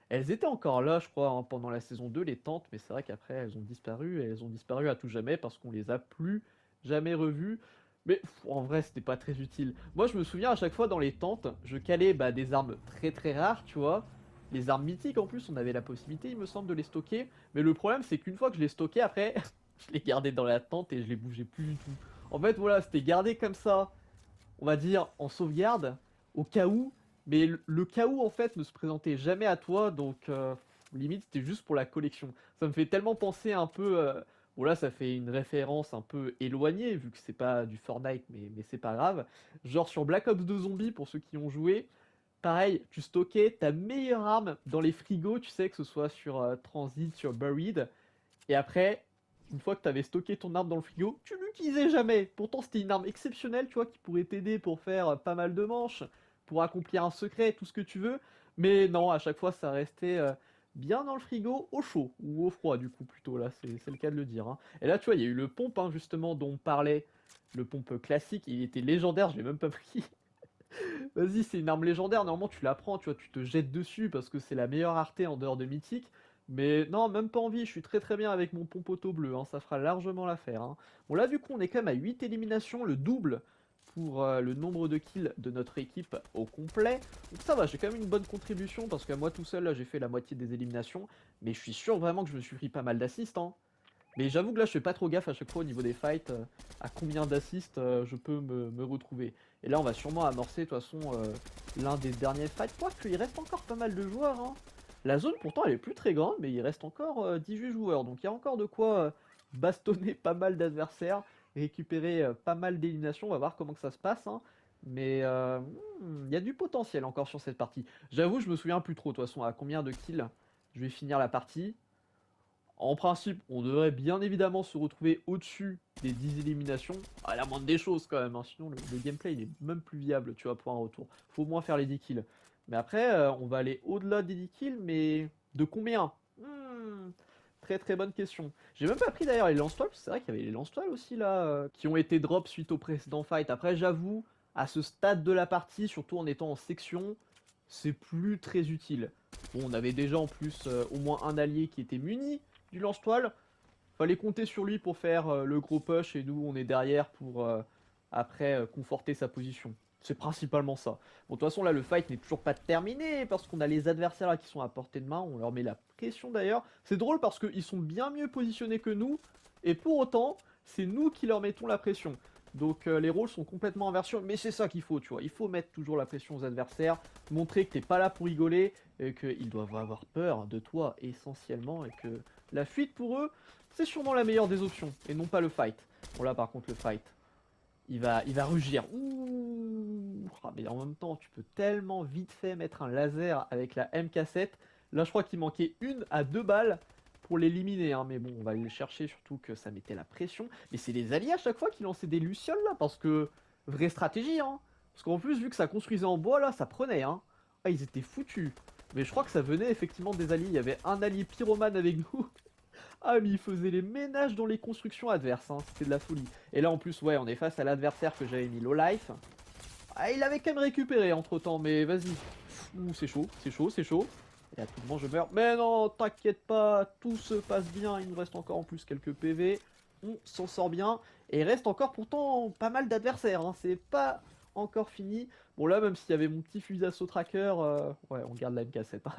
elles étaient encore là je crois hein, pendant la saison 2 les tentes, mais c'est vrai qu'après elles ont disparu, et elles ont disparu à tout jamais parce qu'on les a plus jamais revues, mais pff, en vrai c'était pas très utile. Moi je me souviens à chaque fois dans les tentes, je calais bah, des armes très très rares tu vois, les armes mythiques en plus, on avait la possibilité, il me semble, de les stocker. Mais le problème, c'est qu'une fois que je les stockais, après, je les gardais dans la tente et je les bougeais plus du tout. En fait, voilà, c'était gardé comme ça, on va dire, en sauvegarde, au cas où. Mais le cas où, en fait, ne se présentait jamais à toi, donc limite, c'était juste pour la collection. Ça me fait tellement penser un peu... Bon là, ça fait une référence un peu éloignée, vu que c'est pas du Fortnite, mais c'est pas grave. Genre sur Black Ops 2 Zombies, pour ceux qui ont joué... Pareil, tu stockais ta meilleure arme dans les frigos, tu sais, que ce soit sur Transit, sur Buried. Et après, une fois que tu avais stocké ton arme dans le frigo, tu l'utilisais jamais. Pourtant, c'était une arme exceptionnelle, tu vois, qui pourrait t'aider pour faire pas mal de manches, pour accomplir un secret, tout ce que tu veux. Mais non, à chaque fois, ça restait bien dans le frigo, au chaud, ou au froid, du coup, plutôt, là, c'est le cas de le dire. Hein. Et là, tu vois, il y a eu le pompe, hein, justement, dont on parlait, le pompe classique, il était légendaire, je l'ai même pas pris. Vas-y, c'est une arme légendaire, normalement tu la prends, tu vois, tu te jettes dessus parce que c'est la meilleure rareté en dehors de mythique. Mais non, même pas envie, je suis très très bien avec mon pompoteau bleu, hein, ça fera largement l'affaire. Hein. Bon là du coup on est quand même à 8 éliminations, le double pour le nombre de kills de notre équipe au complet. Donc ça va, j'ai quand même une bonne contribution parce qu'à moi tout seul là j'ai fait la moitié des éliminations. Mais je suis sûr vraiment que je me suis pris pas mal d'assists. Hein. Mais j'avoue que là je fais pas trop gaffe à chaque fois au niveau des fights, à combien d'assists je peux me retrouver. Et là on va sûrement amorcer de toute façon l'un des derniers fights, parce qu'il reste encore pas mal de joueurs. Hein. La zone pourtant elle est plus très grande, mais il reste encore 18 joueurs, donc il y a encore de quoi bastonner pas mal d'adversaires, récupérer pas mal d'éliminations, on va voir comment que ça se passe. Hein. Mais il y a du potentiel encore sur cette partie. J'avoue je me souviens plus trop de toute façon à combien de kills je vais finir la partie. En principe, on devrait bien évidemment se retrouver au-dessus des 10 éliminations, à la moindre des choses quand même, hein. Sinon le gameplay il est même plus viable, tu vois, pour un retour. Faut au moins faire les 10 kills. Mais après, on va aller au-delà des 10 kills, mais de combien? Très très bonne question. J'ai même pas pris d'ailleurs les lance-toiles, c'est vrai qu'il y avait les lance-toiles aussi là, qui ont été drop suite au précédent fight. Après j'avoue, à ce stade de la partie, surtout en étant en section, c'est plus très utile. Bon, on avait déjà en plus au moins un allié qui était muni du lance-toile, fallait compter sur lui pour faire le gros push et nous on est derrière pour après conforter sa position. C'est principalement ça. Bon de toute façon là le fight n'est toujours pas terminé parce qu'on a les adversaires là qui sont à portée de main, on leur met la pression d'ailleurs. C'est drôle parce qu'ils sont bien mieux positionnés que nous et pour autant c'est nous qui leur mettons la pression. Donc les rôles sont complètement inversés, mais c'est ça qu'il faut tu vois, il faut mettre toujours la pression aux adversaires, montrer que t'es pas là pour rigoler, et qu'ils doivent avoir peur de toi essentiellement, et que la fuite pour eux, c'est sûrement la meilleure des options, et non pas le fight. Bon là par contre le fight, il va rugir, ouh, mais en même temps tu peux tellement vite fait mettre un laser avec la MK7, là je crois qu'il manquait 1 à 2 balles, pour l'éliminer, hein, mais bon, on va aller le chercher, surtout que ça mettait la pression. Mais c'est les alliés à chaque fois qui lançaient des lucioles, là, parce que... Vraie stratégie, hein. Parce qu'en plus, vu que ça construisait en bois, là, ça prenait, hein. Ah, ils étaient foutus. Mais je crois que ça venait effectivement des alliés. Il y avait un allié pyromane avec nous. Ah, mais il faisait les ménages dans les constructions adverses, hein. C'était de la folie. Et là, en plus, ouais, on est face à l'adversaire que j'avais mis low life. Ah, il avait quand même récupéré, entre-temps, mais vas-y. Ouh, c'est chaud, c'est chaud, c'est chaud. Et à tout moment je meurs. Mais non, t'inquiète pas, tout se passe bien. Il nous reste encore en plus quelques PV. On s'en sort bien. Et il reste encore pourtant pas mal d'adversaires. Hein. C'est pas encore fini. Bon là, même s'il y avait mon petit fusil d'assaut tracker, ouais, on garde la MK7. Hein.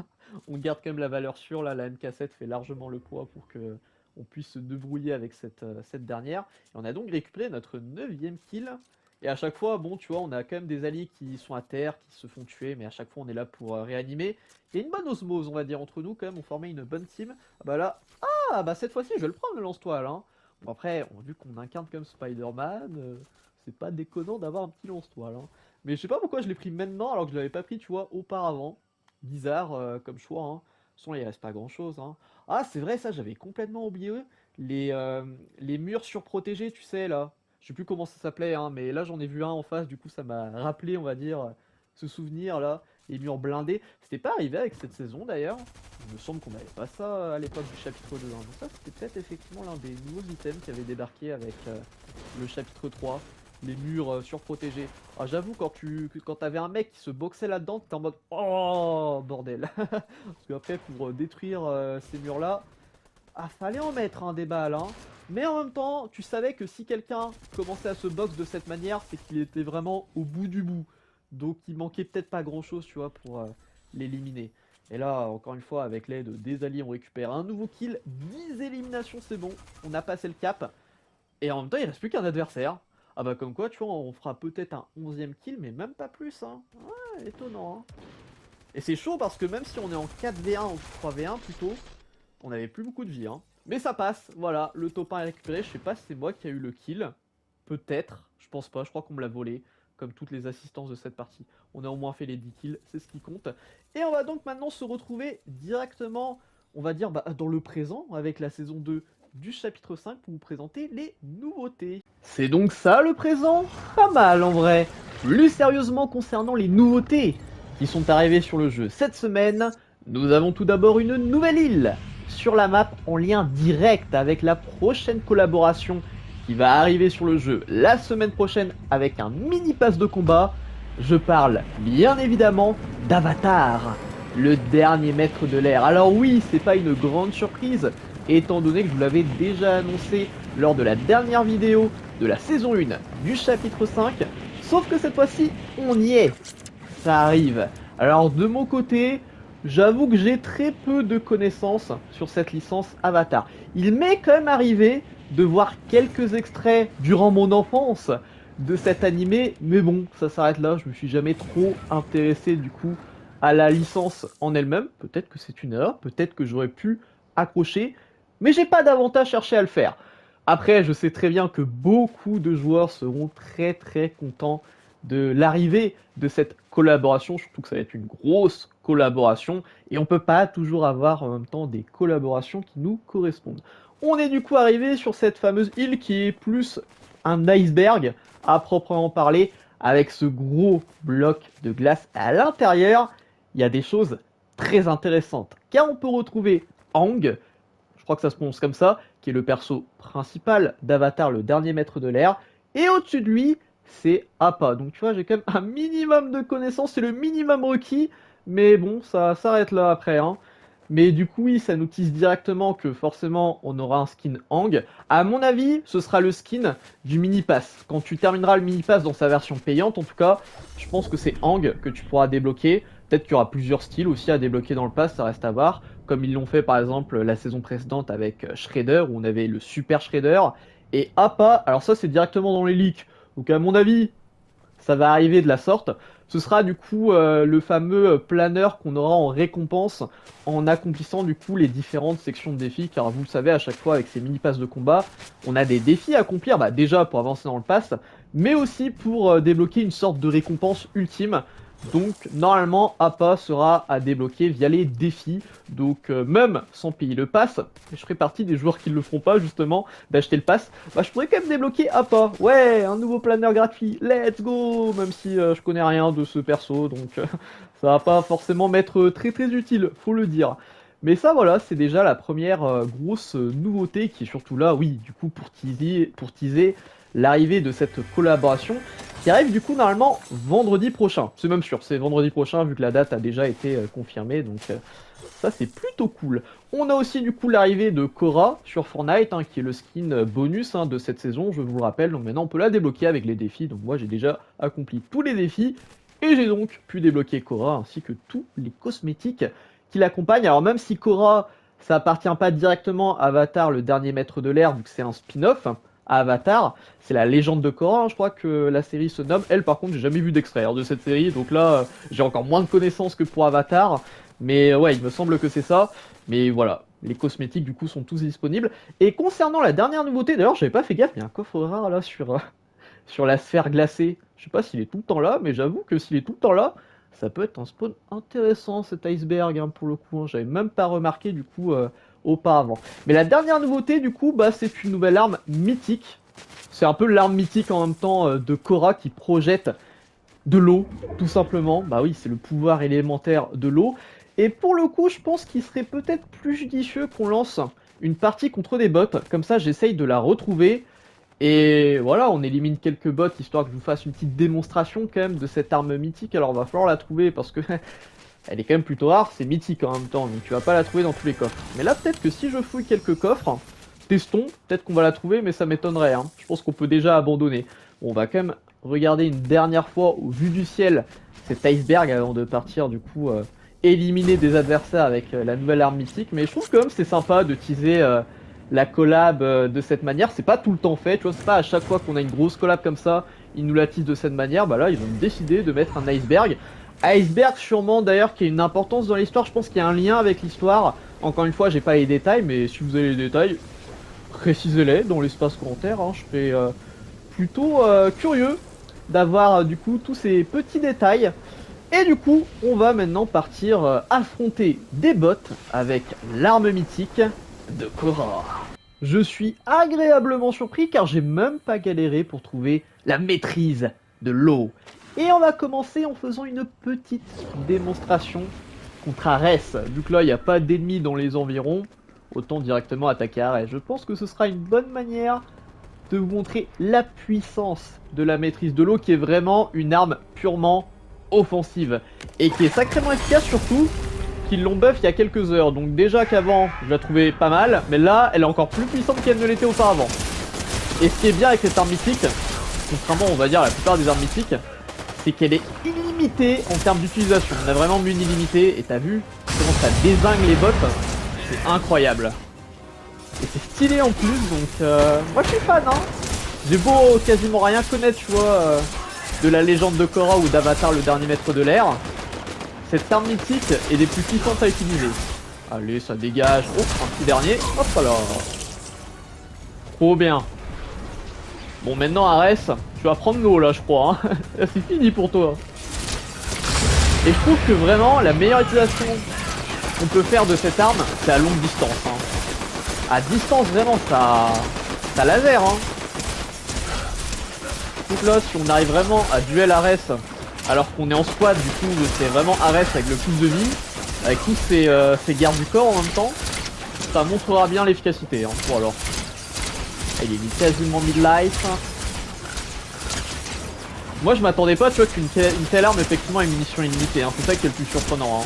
On garde quand même la valeur sûre. Là, la MK7 fait largement le poids pour que on puisse se débrouiller avec cette dernière. Et on a donc récupéré notre 9e kill. Et à chaque fois, bon, tu vois, on a quand même des alliés qui sont à terre, qui se font tuer, mais à chaque fois, on est là pour réanimer. Il y a une bonne osmose, on va dire, entre nous, quand même, on formait une bonne team. Ah bah là, ah, bah cette fois-ci, je le prends, le lance-toile, hein. Bon, après, vu qu'on incarne comme Spider-Man, c'est pas déconnant d'avoir un petit lance-toile, hein. Mais je sais pas pourquoi je l'ai pris maintenant, alors que je l'avais pas pris, tu vois, auparavant. Bizarre, comme choix, hein. Sinon, il reste pas grand-chose, hein. Ah, c'est vrai, ça, j'avais complètement oublié, les murs surprotégés, tu sais, là. Je sais plus comment ça s'appelait, hein, mais là j'en ai vu un en face, du coup ça m'a rappelé, on va dire, ce souvenir là, les murs blindés. C'était pas arrivé avec cette saison d'ailleurs, il me semble qu'on n'avait pas ça à l'époque du chapitre 2, hein. Donc ça c'était peut-être effectivement l'un des nouveaux items qui avait débarqué avec le chapitre 3, les murs surprotégés. Ah j'avoue, quand t'avais un mec qui se boxait là-dedans, t'étais en mode « Oh bordel !» Parce qu'après pour détruire ces murs là, ah fallait en mettre hein, des balles hein. Mais en même temps, tu savais que si quelqu'un commençait à se boxe de cette manière, c'est qu'il était vraiment au bout du bout. Donc il manquait peut-être pas grand-chose, tu vois, pour l'éliminer. Et là, encore une fois, avec l'aide des alliés, on récupère un nouveau kill. 10 éliminations, c'est bon. On a passé le cap. Et en même temps, il reste plus qu'un adversaire. Ah bah comme quoi, tu vois, on fera peut-être un 11e kill, mais même pas plus, hein. Ouais, étonnant, hein. Et c'est chaud parce que même si on est en 4v1 ou 3v1 plutôt, on n'avait plus beaucoup de vie, hein. Mais ça passe, voilà, le top 1 est récupéré, je sais pas si c'est moi qui a eu le kill, peut-être, je pense pas, je crois qu'on me l'a volé, comme toutes les assistances de cette partie. On a au moins fait les 10 kills, c'est ce qui compte. Et on va donc maintenant se retrouver directement, on va dire, bah, dans le présent, avec la saison 2 du chapitre 5 pour vous présenter les nouveautés. C'est donc ça le présent? Pas mal en vrai. Plus sérieusement concernant les nouveautés qui sont arrivées sur le jeu cette semaine, nous avons tout d'abord une nouvelle île sur la map en lien direct avec la prochaine collaboration qui va arriver sur le jeu la semaine prochaine avec un mini pass de combat. Je parle bien évidemment d'Avatar, le dernier maître de l'air. Alors oui, c'est pas une grande surprise étant donné que je vous l'avais déjà annoncé lors de la dernière vidéo de la saison 1 du chapitre 5, sauf que cette fois-ci on y est, ça arrive. Alors de mon côté, j'avoue que j'ai très peu de connaissances sur cette licence Avatar. Il m'est quand même arrivé de voir quelques extraits durant mon enfance de cet animé, mais bon, ça s'arrête là, je me suis jamais trop intéressé du coup à la licence en elle-même. Peut-être que c'est une erreur, peut-être que j'aurais pu accrocher, mais j'ai pas davantage cherché à le faire. Après, je sais très bien que beaucoup de joueurs seront très très contents de l'arrivée de cette collaboration, surtout que ça va être une grosse collaboration, et on peut pas toujours avoir en même temps des collaborations qui nous correspondent. On est du coup arrivé sur cette fameuse île qui est plus un iceberg à proprement parler, avec ce gros bloc de glace à l'intérieur. Il y a des choses très intéressantes, car on peut retrouver Aang, je crois que ça se prononce comme ça, qui est le perso principal d'Avatar, le dernier maître de l'air, et au-dessus de lui, c'est Appa. Donc tu vois, j'ai quand même un minimum de connaissances, c'est le minimum requis, mais bon, ça s'arrête là après, hein. Mais du coup, oui, ça nous tease directement que forcément, on aura un skin Aang. À mon avis, ce sera le skin du mini-pass. Quand tu termineras le mini-pass dans sa version payante, en tout cas, je pense que c'est Aang que tu pourras débloquer. Peut-être qu'il y aura plusieurs styles aussi à débloquer dans le pass, ça reste à voir. Comme ils l'ont fait par exemple la saison précédente avec Shredder, où on avait le super Shredder. Et Appa, alors ça c'est directement dans les leaks. Donc à mon avis, ça va arriver de la sorte. Ce sera du coup le fameux planeur qu'on aura en récompense en accomplissant du coup les différentes sections de défis. Car vous le savez, à chaque fois avec ces mini-passes de combat, on a des défis à accomplir. Bah, déjà pour avancer dans le pass, mais aussi pour débloquer une sorte de récompense ultime. Donc normalement, Appa sera à débloquer via les défis. Donc même sans payer le pass, je ferai partie des joueurs qui ne le feront pas justement, d'acheter le pass. Bah je pourrais quand même débloquer Appa. Ouais, un nouveau planeur gratuit, let's go. Même si je connais rien de ce perso, donc ça va pas forcément m'être très très utile, faut le dire. Mais ça voilà, c'est déjà la première grosse nouveauté qui est surtout là, oui, du coup pour teaser l'arrivée de cette collaboration qui arrive du coup normalement vendredi prochain. C'est même sûr, c'est vendredi prochain vu que la date a déjà été confirmée. Donc Ça, c'est plutôt cool. On a aussi du coup l'arrivée de Korra sur Fortnite, hein, qui est le skin bonus de cette saison, je vous le rappelle. Donc maintenant, on peut la débloquer avec les défis. Donc moi, j'ai déjà accompli tous les défis. Et j'ai donc pu débloquer Korra, ainsi que tous les cosmétiques qui l'accompagnent. Alors même si Korra, ça appartient pas directement à Avatar, le dernier maître de l'air, vu que c'est un spin-off à Avatar. C'est la légende de Korra, hein, je crois que la série se nomme. Elle, par contre, j'ai jamais vu d'extrait de cette série. Donc là, j'ai encore moins de connaissances que pour Avatar. Mais ouais, il me semble que c'est ça. Mais voilà, les cosmétiques, du coup, sont tous disponibles. Et concernant la dernière nouveauté, d'ailleurs, j'avais pas fait gaffe, il y a un coffre rare là sur la sphère glacée. Je sais pas s'il est tout le temps là, mais j'avoue que s'il est tout le temps là, ça peut être un spawn intéressant, cet iceberg, pour le coup. J'avais même pas remarqué, du coup, auparavant. Mais la dernière nouveauté, du coup, c'est une nouvelle arme mythique. C'est un peu l'arme mythique, en même temps, de Korra, qui projette de l'eau, tout simplement. Bah oui, c'est le pouvoir élémentaire de l'eau. Et pour le coup, je pense qu'il serait peut-être plus judicieux qu'on lance une partie contre des bots. Comme ça, j'essaye de la retrouver. Et voilà, on élimine quelques bots, histoire que je vous fasse une petite démonstration quand même de cette arme mythique. Alors, il va falloir la trouver parce que elle est quand même plutôt rare, c'est mythique en même temps, donc tu vas pas la trouver dans tous les coffres. Mais là, peut-être que si je fouille quelques coffres, testons, peut-être qu'on va la trouver, mais ça m'étonnerait. Je pense qu'on peut déjà abandonner. Bon, on va quand même regarder une dernière fois, au vu du ciel, cet iceberg avant de partir, du coup, éliminer des adversaires avec la nouvelle arme mythique. Mais je trouve quand même c'est sympa de teaser... la collab de cette manière. C'est pas tout le temps fait, tu vois, c'est pas à chaque fois qu'on a une grosse collab comme ça, ils nous la teasent de cette manière. Bah là, ils ont décidé de mettre un iceberg. Iceberg sûrement d'ailleurs qui a une importance dans l'histoire, je pense qu'il y a un lien avec l'histoire. Encore une fois, j'ai pas les détails, mais si vous avez les détails, précisez-les dans l'espace commentaire. Je serais plutôt curieux d'avoir du coup tous ces petits détails. Et du coup, on va maintenant partir affronter des bots avec l'arme mythique de Korra. Je suis agréablement surpris car j'ai même pas galéré pour trouver la maîtrise de l'eau. Et on va commencer en faisant une petite démonstration contre Ares. Vu que là il n'y a pas d'ennemis dans les environs, autant directement attaquer Ares. Je pense que ce sera une bonne manière de vous montrer la puissance de la maîtrise de l'eau, qui est vraiment une arme purement offensive et qui est sacrément efficace, surtout qu'ils l'ont buff il y a quelques heures. Donc déjà qu'avant je la trouvais pas mal, mais là elle est encore plus puissante qu'elle ne l'était auparavant. Et ce qui est bien avec cette arme mythique, contrairement on va dire à la plupart des armes mythiques, c'est qu'elle est illimitée en termes d'utilisation. On a vraiment une illimitée, et t'as vu comment ça dézingue les bots, c'est incroyable. Et c'est stylé en plus, donc moi je suis fan, J'ai beau quasiment rien connaître, tu vois, de la légende de Korra ou d'Avatar le dernier maître de l'air, cette arme mythique est des plus puissantes à utiliser. Allez, ça dégage. Oh, un petit dernier. Hop là. Trop bien. Bon, maintenant, Ares, tu vas prendre l'eau, là, je crois. C'est fini pour toi. Et je trouve que vraiment, la meilleure utilisation qu'on peut faire de cette arme, c'est à longue distance. À distance, vraiment, ça laser. Donc là, si on arrive vraiment à duel Ares... alors qu'on est en squad, du coup, c'est vraiment Ares avec le plus de vie, avec tous ses gardes du corps en même temps. Ça montrera bien l'efficacité, pour alors. Il est quasiment mid-life. Moi, je m'attendais pas, tu vois, qu'une telle arme, effectivement, ait une munition illimitée. C'est ça qui est le plus surprenant.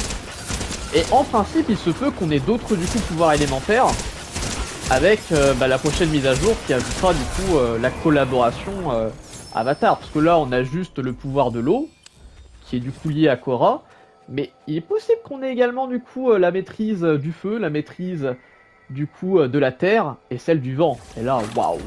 Et en principe, il se peut qu'on ait d'autres, du coup, pouvoirs élémentaires avec la prochaine mise à jour qui ajoutera, du coup, la collaboration Avatar. Parce que là, on a juste le pouvoir de l'eau, qui est du coup lié à Korra, mais il est possible qu'on ait également du coup la maîtrise du feu, la maîtrise du coup de la terre et celle du vent. Et là, waouh!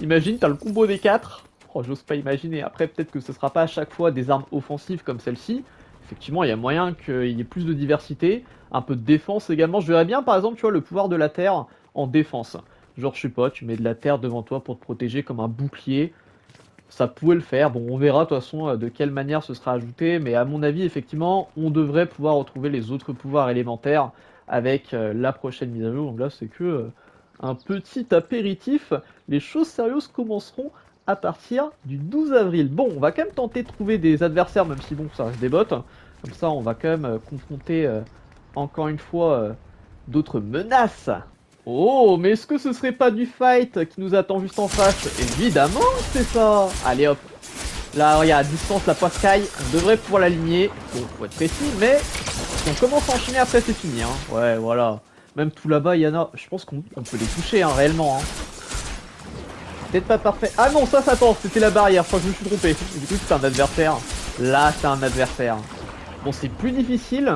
Imagine, t'as le combo des 4. Oh, j'ose pas imaginer. Après, peut-être que ce sera pas à chaque fois des armes offensives comme celle-ci. Effectivement, il y a moyen qu'il y ait plus de diversité, un peu de défense également. Je verrais bien, par exemple, tu vois, le pouvoir de la terre en défense. Genre, je sais pas, tu mets de la terre devant toi pour te protéger comme un bouclier. Ça pouvait le faire. Bon, on verra de toute façon de quelle manière ce sera ajouté, mais à mon avis, effectivement, on devrait pouvoir retrouver les autres pouvoirs élémentaires avec la prochaine mise à jour. Donc là, c'est que un petit apéritif. Les choses sérieuses commenceront à partir du 12 avril. Bon, on va quand même tenter de trouver des adversaires, même si bon, ça reste des bots. Comme ça, on va quand même confronter, encore une fois, d'autres menaces. Oh, mais est-ce que ce serait pas du fight qui nous attend juste en face? Évidemment, c'est ça. Allez, hop. Là, regarde, à distance, la pascaille, on devrait pouvoir l'aligner. Bon, faut être précis, mais on commence à enchaîner, après c'est fini hein. Ouais voilà. Même tout là-bas il y en a. Je pense qu'on peut les toucher hein, réellement hein. Peut-être pas parfait. Ah non ça ça pense, c'était la barrière, je crois que je me suis trompé. Du coup c'est un adversaire. Là c'est un adversaire. Bon c'est plus difficile.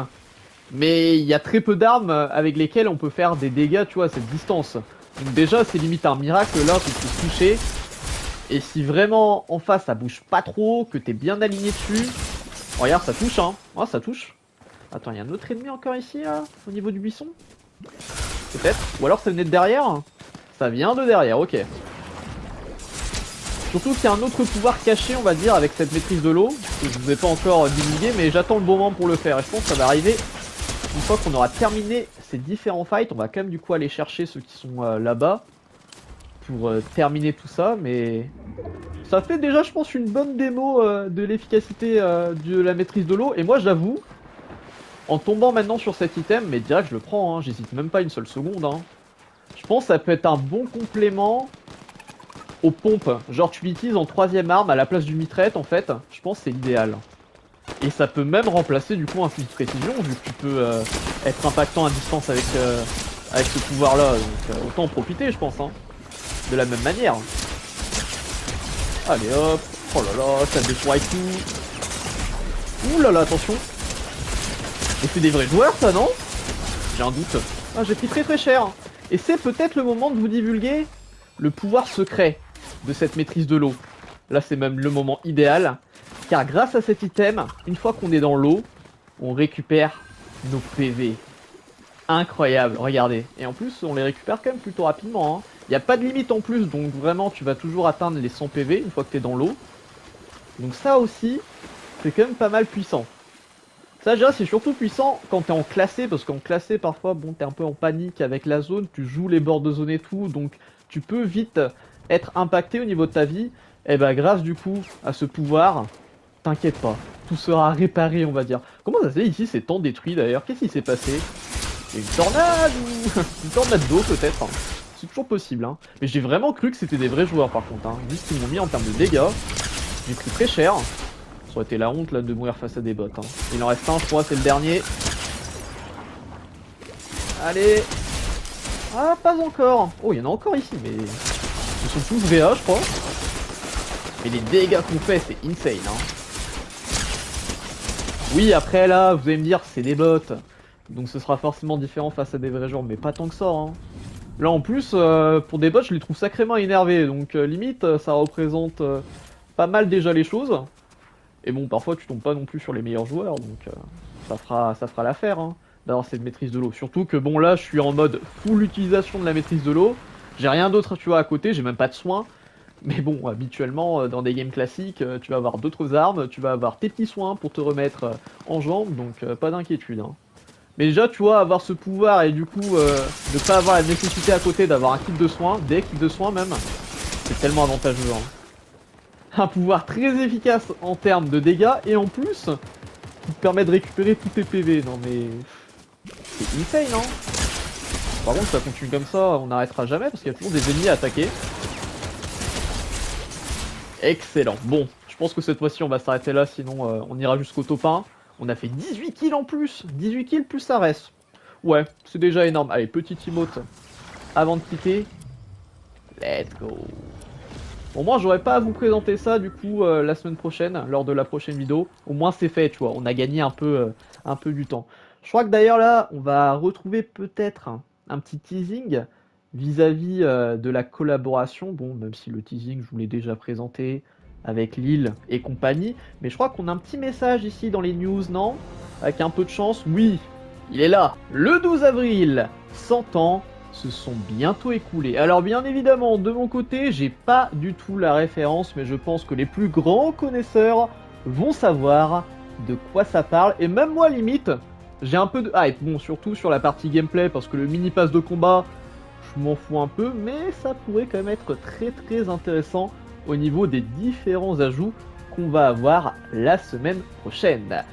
Mais il y a très peu d'armes avec lesquelles on peut faire des dégâts tu vois à cette distance. Donc déjà c'est limite un miracle là qu'on peut se toucher. Et si vraiment en face ça bouge pas trop, que t'es bien aligné dessus. Oh, regarde ça touche hein, oh, ça touche. Attends il y a un autre ennemi encore ici là, au niveau du buisson. Peut-être, ou alors ça venait de derrière. Ça vient de derrière, ok. Surtout qu'il y a un autre pouvoir caché on va dire avec cette maîtrise de l'eau. Que je vous ai pas encore divulgué mais j'attends le bon moment pour le faire et je pense que ça va arriver. Une fois qu'on aura terminé ces différents fights, on va quand même du coup aller chercher ceux qui sont là-bas pour terminer tout ça. Mais ça fait déjà je pense une bonne démo de l'efficacité de la maîtrise de l'eau. Et moi j'avoue, en tombant maintenant sur cet item, mais direct je le prends, hein, j'hésite même pas une seule seconde. Hein. Je pense que ça peut être un bon complément aux pompes. Genre tu l'utilises en troisième arme à la place du mitraillette en fait, je pense que c'est idéal. Et ça peut même remplacer du coup un fusil de précision vu que tu peux être impactant à distance avec, avec ce pouvoir là. Donc autant en profiter je pense hein. De la même manière. Allez hop. Oh là là ça défouraille tout. Ouh là là attention. Et c'est des vrais joueurs ça non? J'ai un doute. Ah j'ai pris très très cher. Et c'est peut-être le moment de vous divulguer le pouvoir secret de cette maîtrise de l'eau. Là c'est même le moment idéal. Car grâce à cet item, une fois qu'on est dans l'eau, on récupère nos PV. Incroyable, regardez. Et en plus, on les récupère quand même plutôt rapidement. Il n'y a pas de limite en plus, donc vraiment, tu vas toujours atteindre les 100 PV une fois que tu es dans l'eau. Donc ça aussi, c'est quand même pas mal puissant. Ça déjà, c'est surtout puissant quand tu es en classé, parce qu'en classé, parfois, bon, tu es un peu en panique avec la zone, tu joues les bords de zone et tout, donc tu peux vite être impacté au niveau de ta vie. Et bah grâce du coup à ce pouvoir... T'inquiète pas, tout sera réparé on va dire. Comment ça se fait ici c'est tant détruit d'ailleurs? Qu'est-ce qui s'est passé? Une tornade ou une tornade d'eau peut-être hein. C'est toujours possible hein. Mais j'ai vraiment cru que c'était des vrais joueurs par contre hein. Vu ce qu'ils m'ont mis en termes de dégâts, j'ai pris très cher. Ça aurait été la honte là de mourir face à des bots hein. Il en reste un je crois, c'est le dernier. Allez. Ah pas encore. Oh il y en a encore ici mais... Ils sont tous VA je crois. Mais les dégâts qu'on fait c'est insane hein. Oui après là vous allez me dire c'est des bots donc ce sera forcément différent face à des vrais joueurs mais pas tant que ça hein. Là en plus pour des bots je les trouve sacrément énervés donc limite ça représente pas mal déjà les choses et bon parfois tu tombes pas non plus sur les meilleurs joueurs donc ça fera l'affaire hein, d'avoir cette maîtrise de l'eau surtout que bon là je suis en mode full utilisation de la maîtrise de l'eau j'ai rien d'autre tu vois à côté j'ai même pas de soins. Mais bon, habituellement, dans des games classiques, tu vas avoir d'autres armes, tu vas avoir tes petits soins pour te remettre en jambes, donc pas d'inquiétude. Hein. Mais déjà, tu vois, avoir ce pouvoir et du coup, ne pas avoir la nécessité à côté d'avoir un kit de soins, des kits de soins même, c'est tellement avantageux. Hein. Un pouvoir très efficace en termes de dégâts et en plus, qui te permet de récupérer tous tes PV. Non mais... c'est insane, non? Par contre, ça continue comme ça, on n'arrêtera jamais parce qu'il y a toujours des ennemis à attaquer. Excellent, bon, je pense que cette fois-ci on va s'arrêter là, sinon on ira jusqu'au top 1. On a fait 18 kills en plus, 18 kills plus Ares. Ouais, c'est déjà énorme. Allez, petit emote avant de quitter. Let's go. Au moins j'aurais pas à vous présenter ça du coup la semaine prochaine, lors de la prochaine vidéo. Au moins c'est fait, tu vois, on a gagné un peu du temps. Je crois que d'ailleurs là, on va retrouver peut-être un petit teasing. Vis-à-vis de la collaboration, bon, même si le teasing je vous l'ai déjà présenté avec Lille et compagnie, mais je crois qu'on a un petit message ici dans les news, non? Avec un peu de chance, oui, il est là. Le 12 avril, 100 ans se sont bientôt écoulés. Alors bien évidemment, de mon côté, j'ai pas du tout la référence, mais je pense que les plus grands connaisseurs vont savoir de quoi ça parle, et même moi limite, j'ai un peu de hype, bon, surtout sur la partie gameplay, parce que le mini-pass de combat... m'en fous un peu, mais ça pourrait quand même être très très intéressant au niveau des différents ajouts qu'on va avoir la semaine prochaine.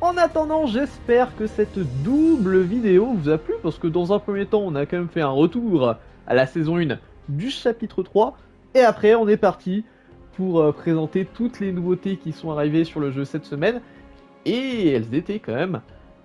En attendant, j'espère que cette double vidéo vous a plu, parce que dans un premier temps, on a quand même fait un retour à la saison 1 du chapitre 3, et après on est parti pour présenter toutes les nouveautés qui sont arrivées sur le jeu cette semaine, et elles étaient quand même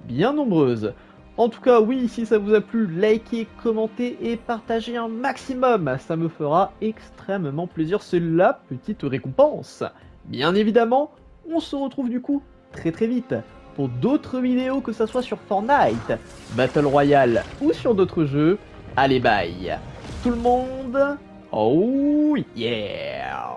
bien nombreuses. En tout cas, oui, si ça vous a plu, likez, commentez et partagez un maximum. Ça me fera extrêmement plaisir, c'est la petite récompense. Bien évidemment, on se retrouve du coup très vite pour d'autres vidéos, que ça soit sur Fortnite, Battle Royale ou sur d'autres jeux. Allez, bye tout le monde. Oh yeah.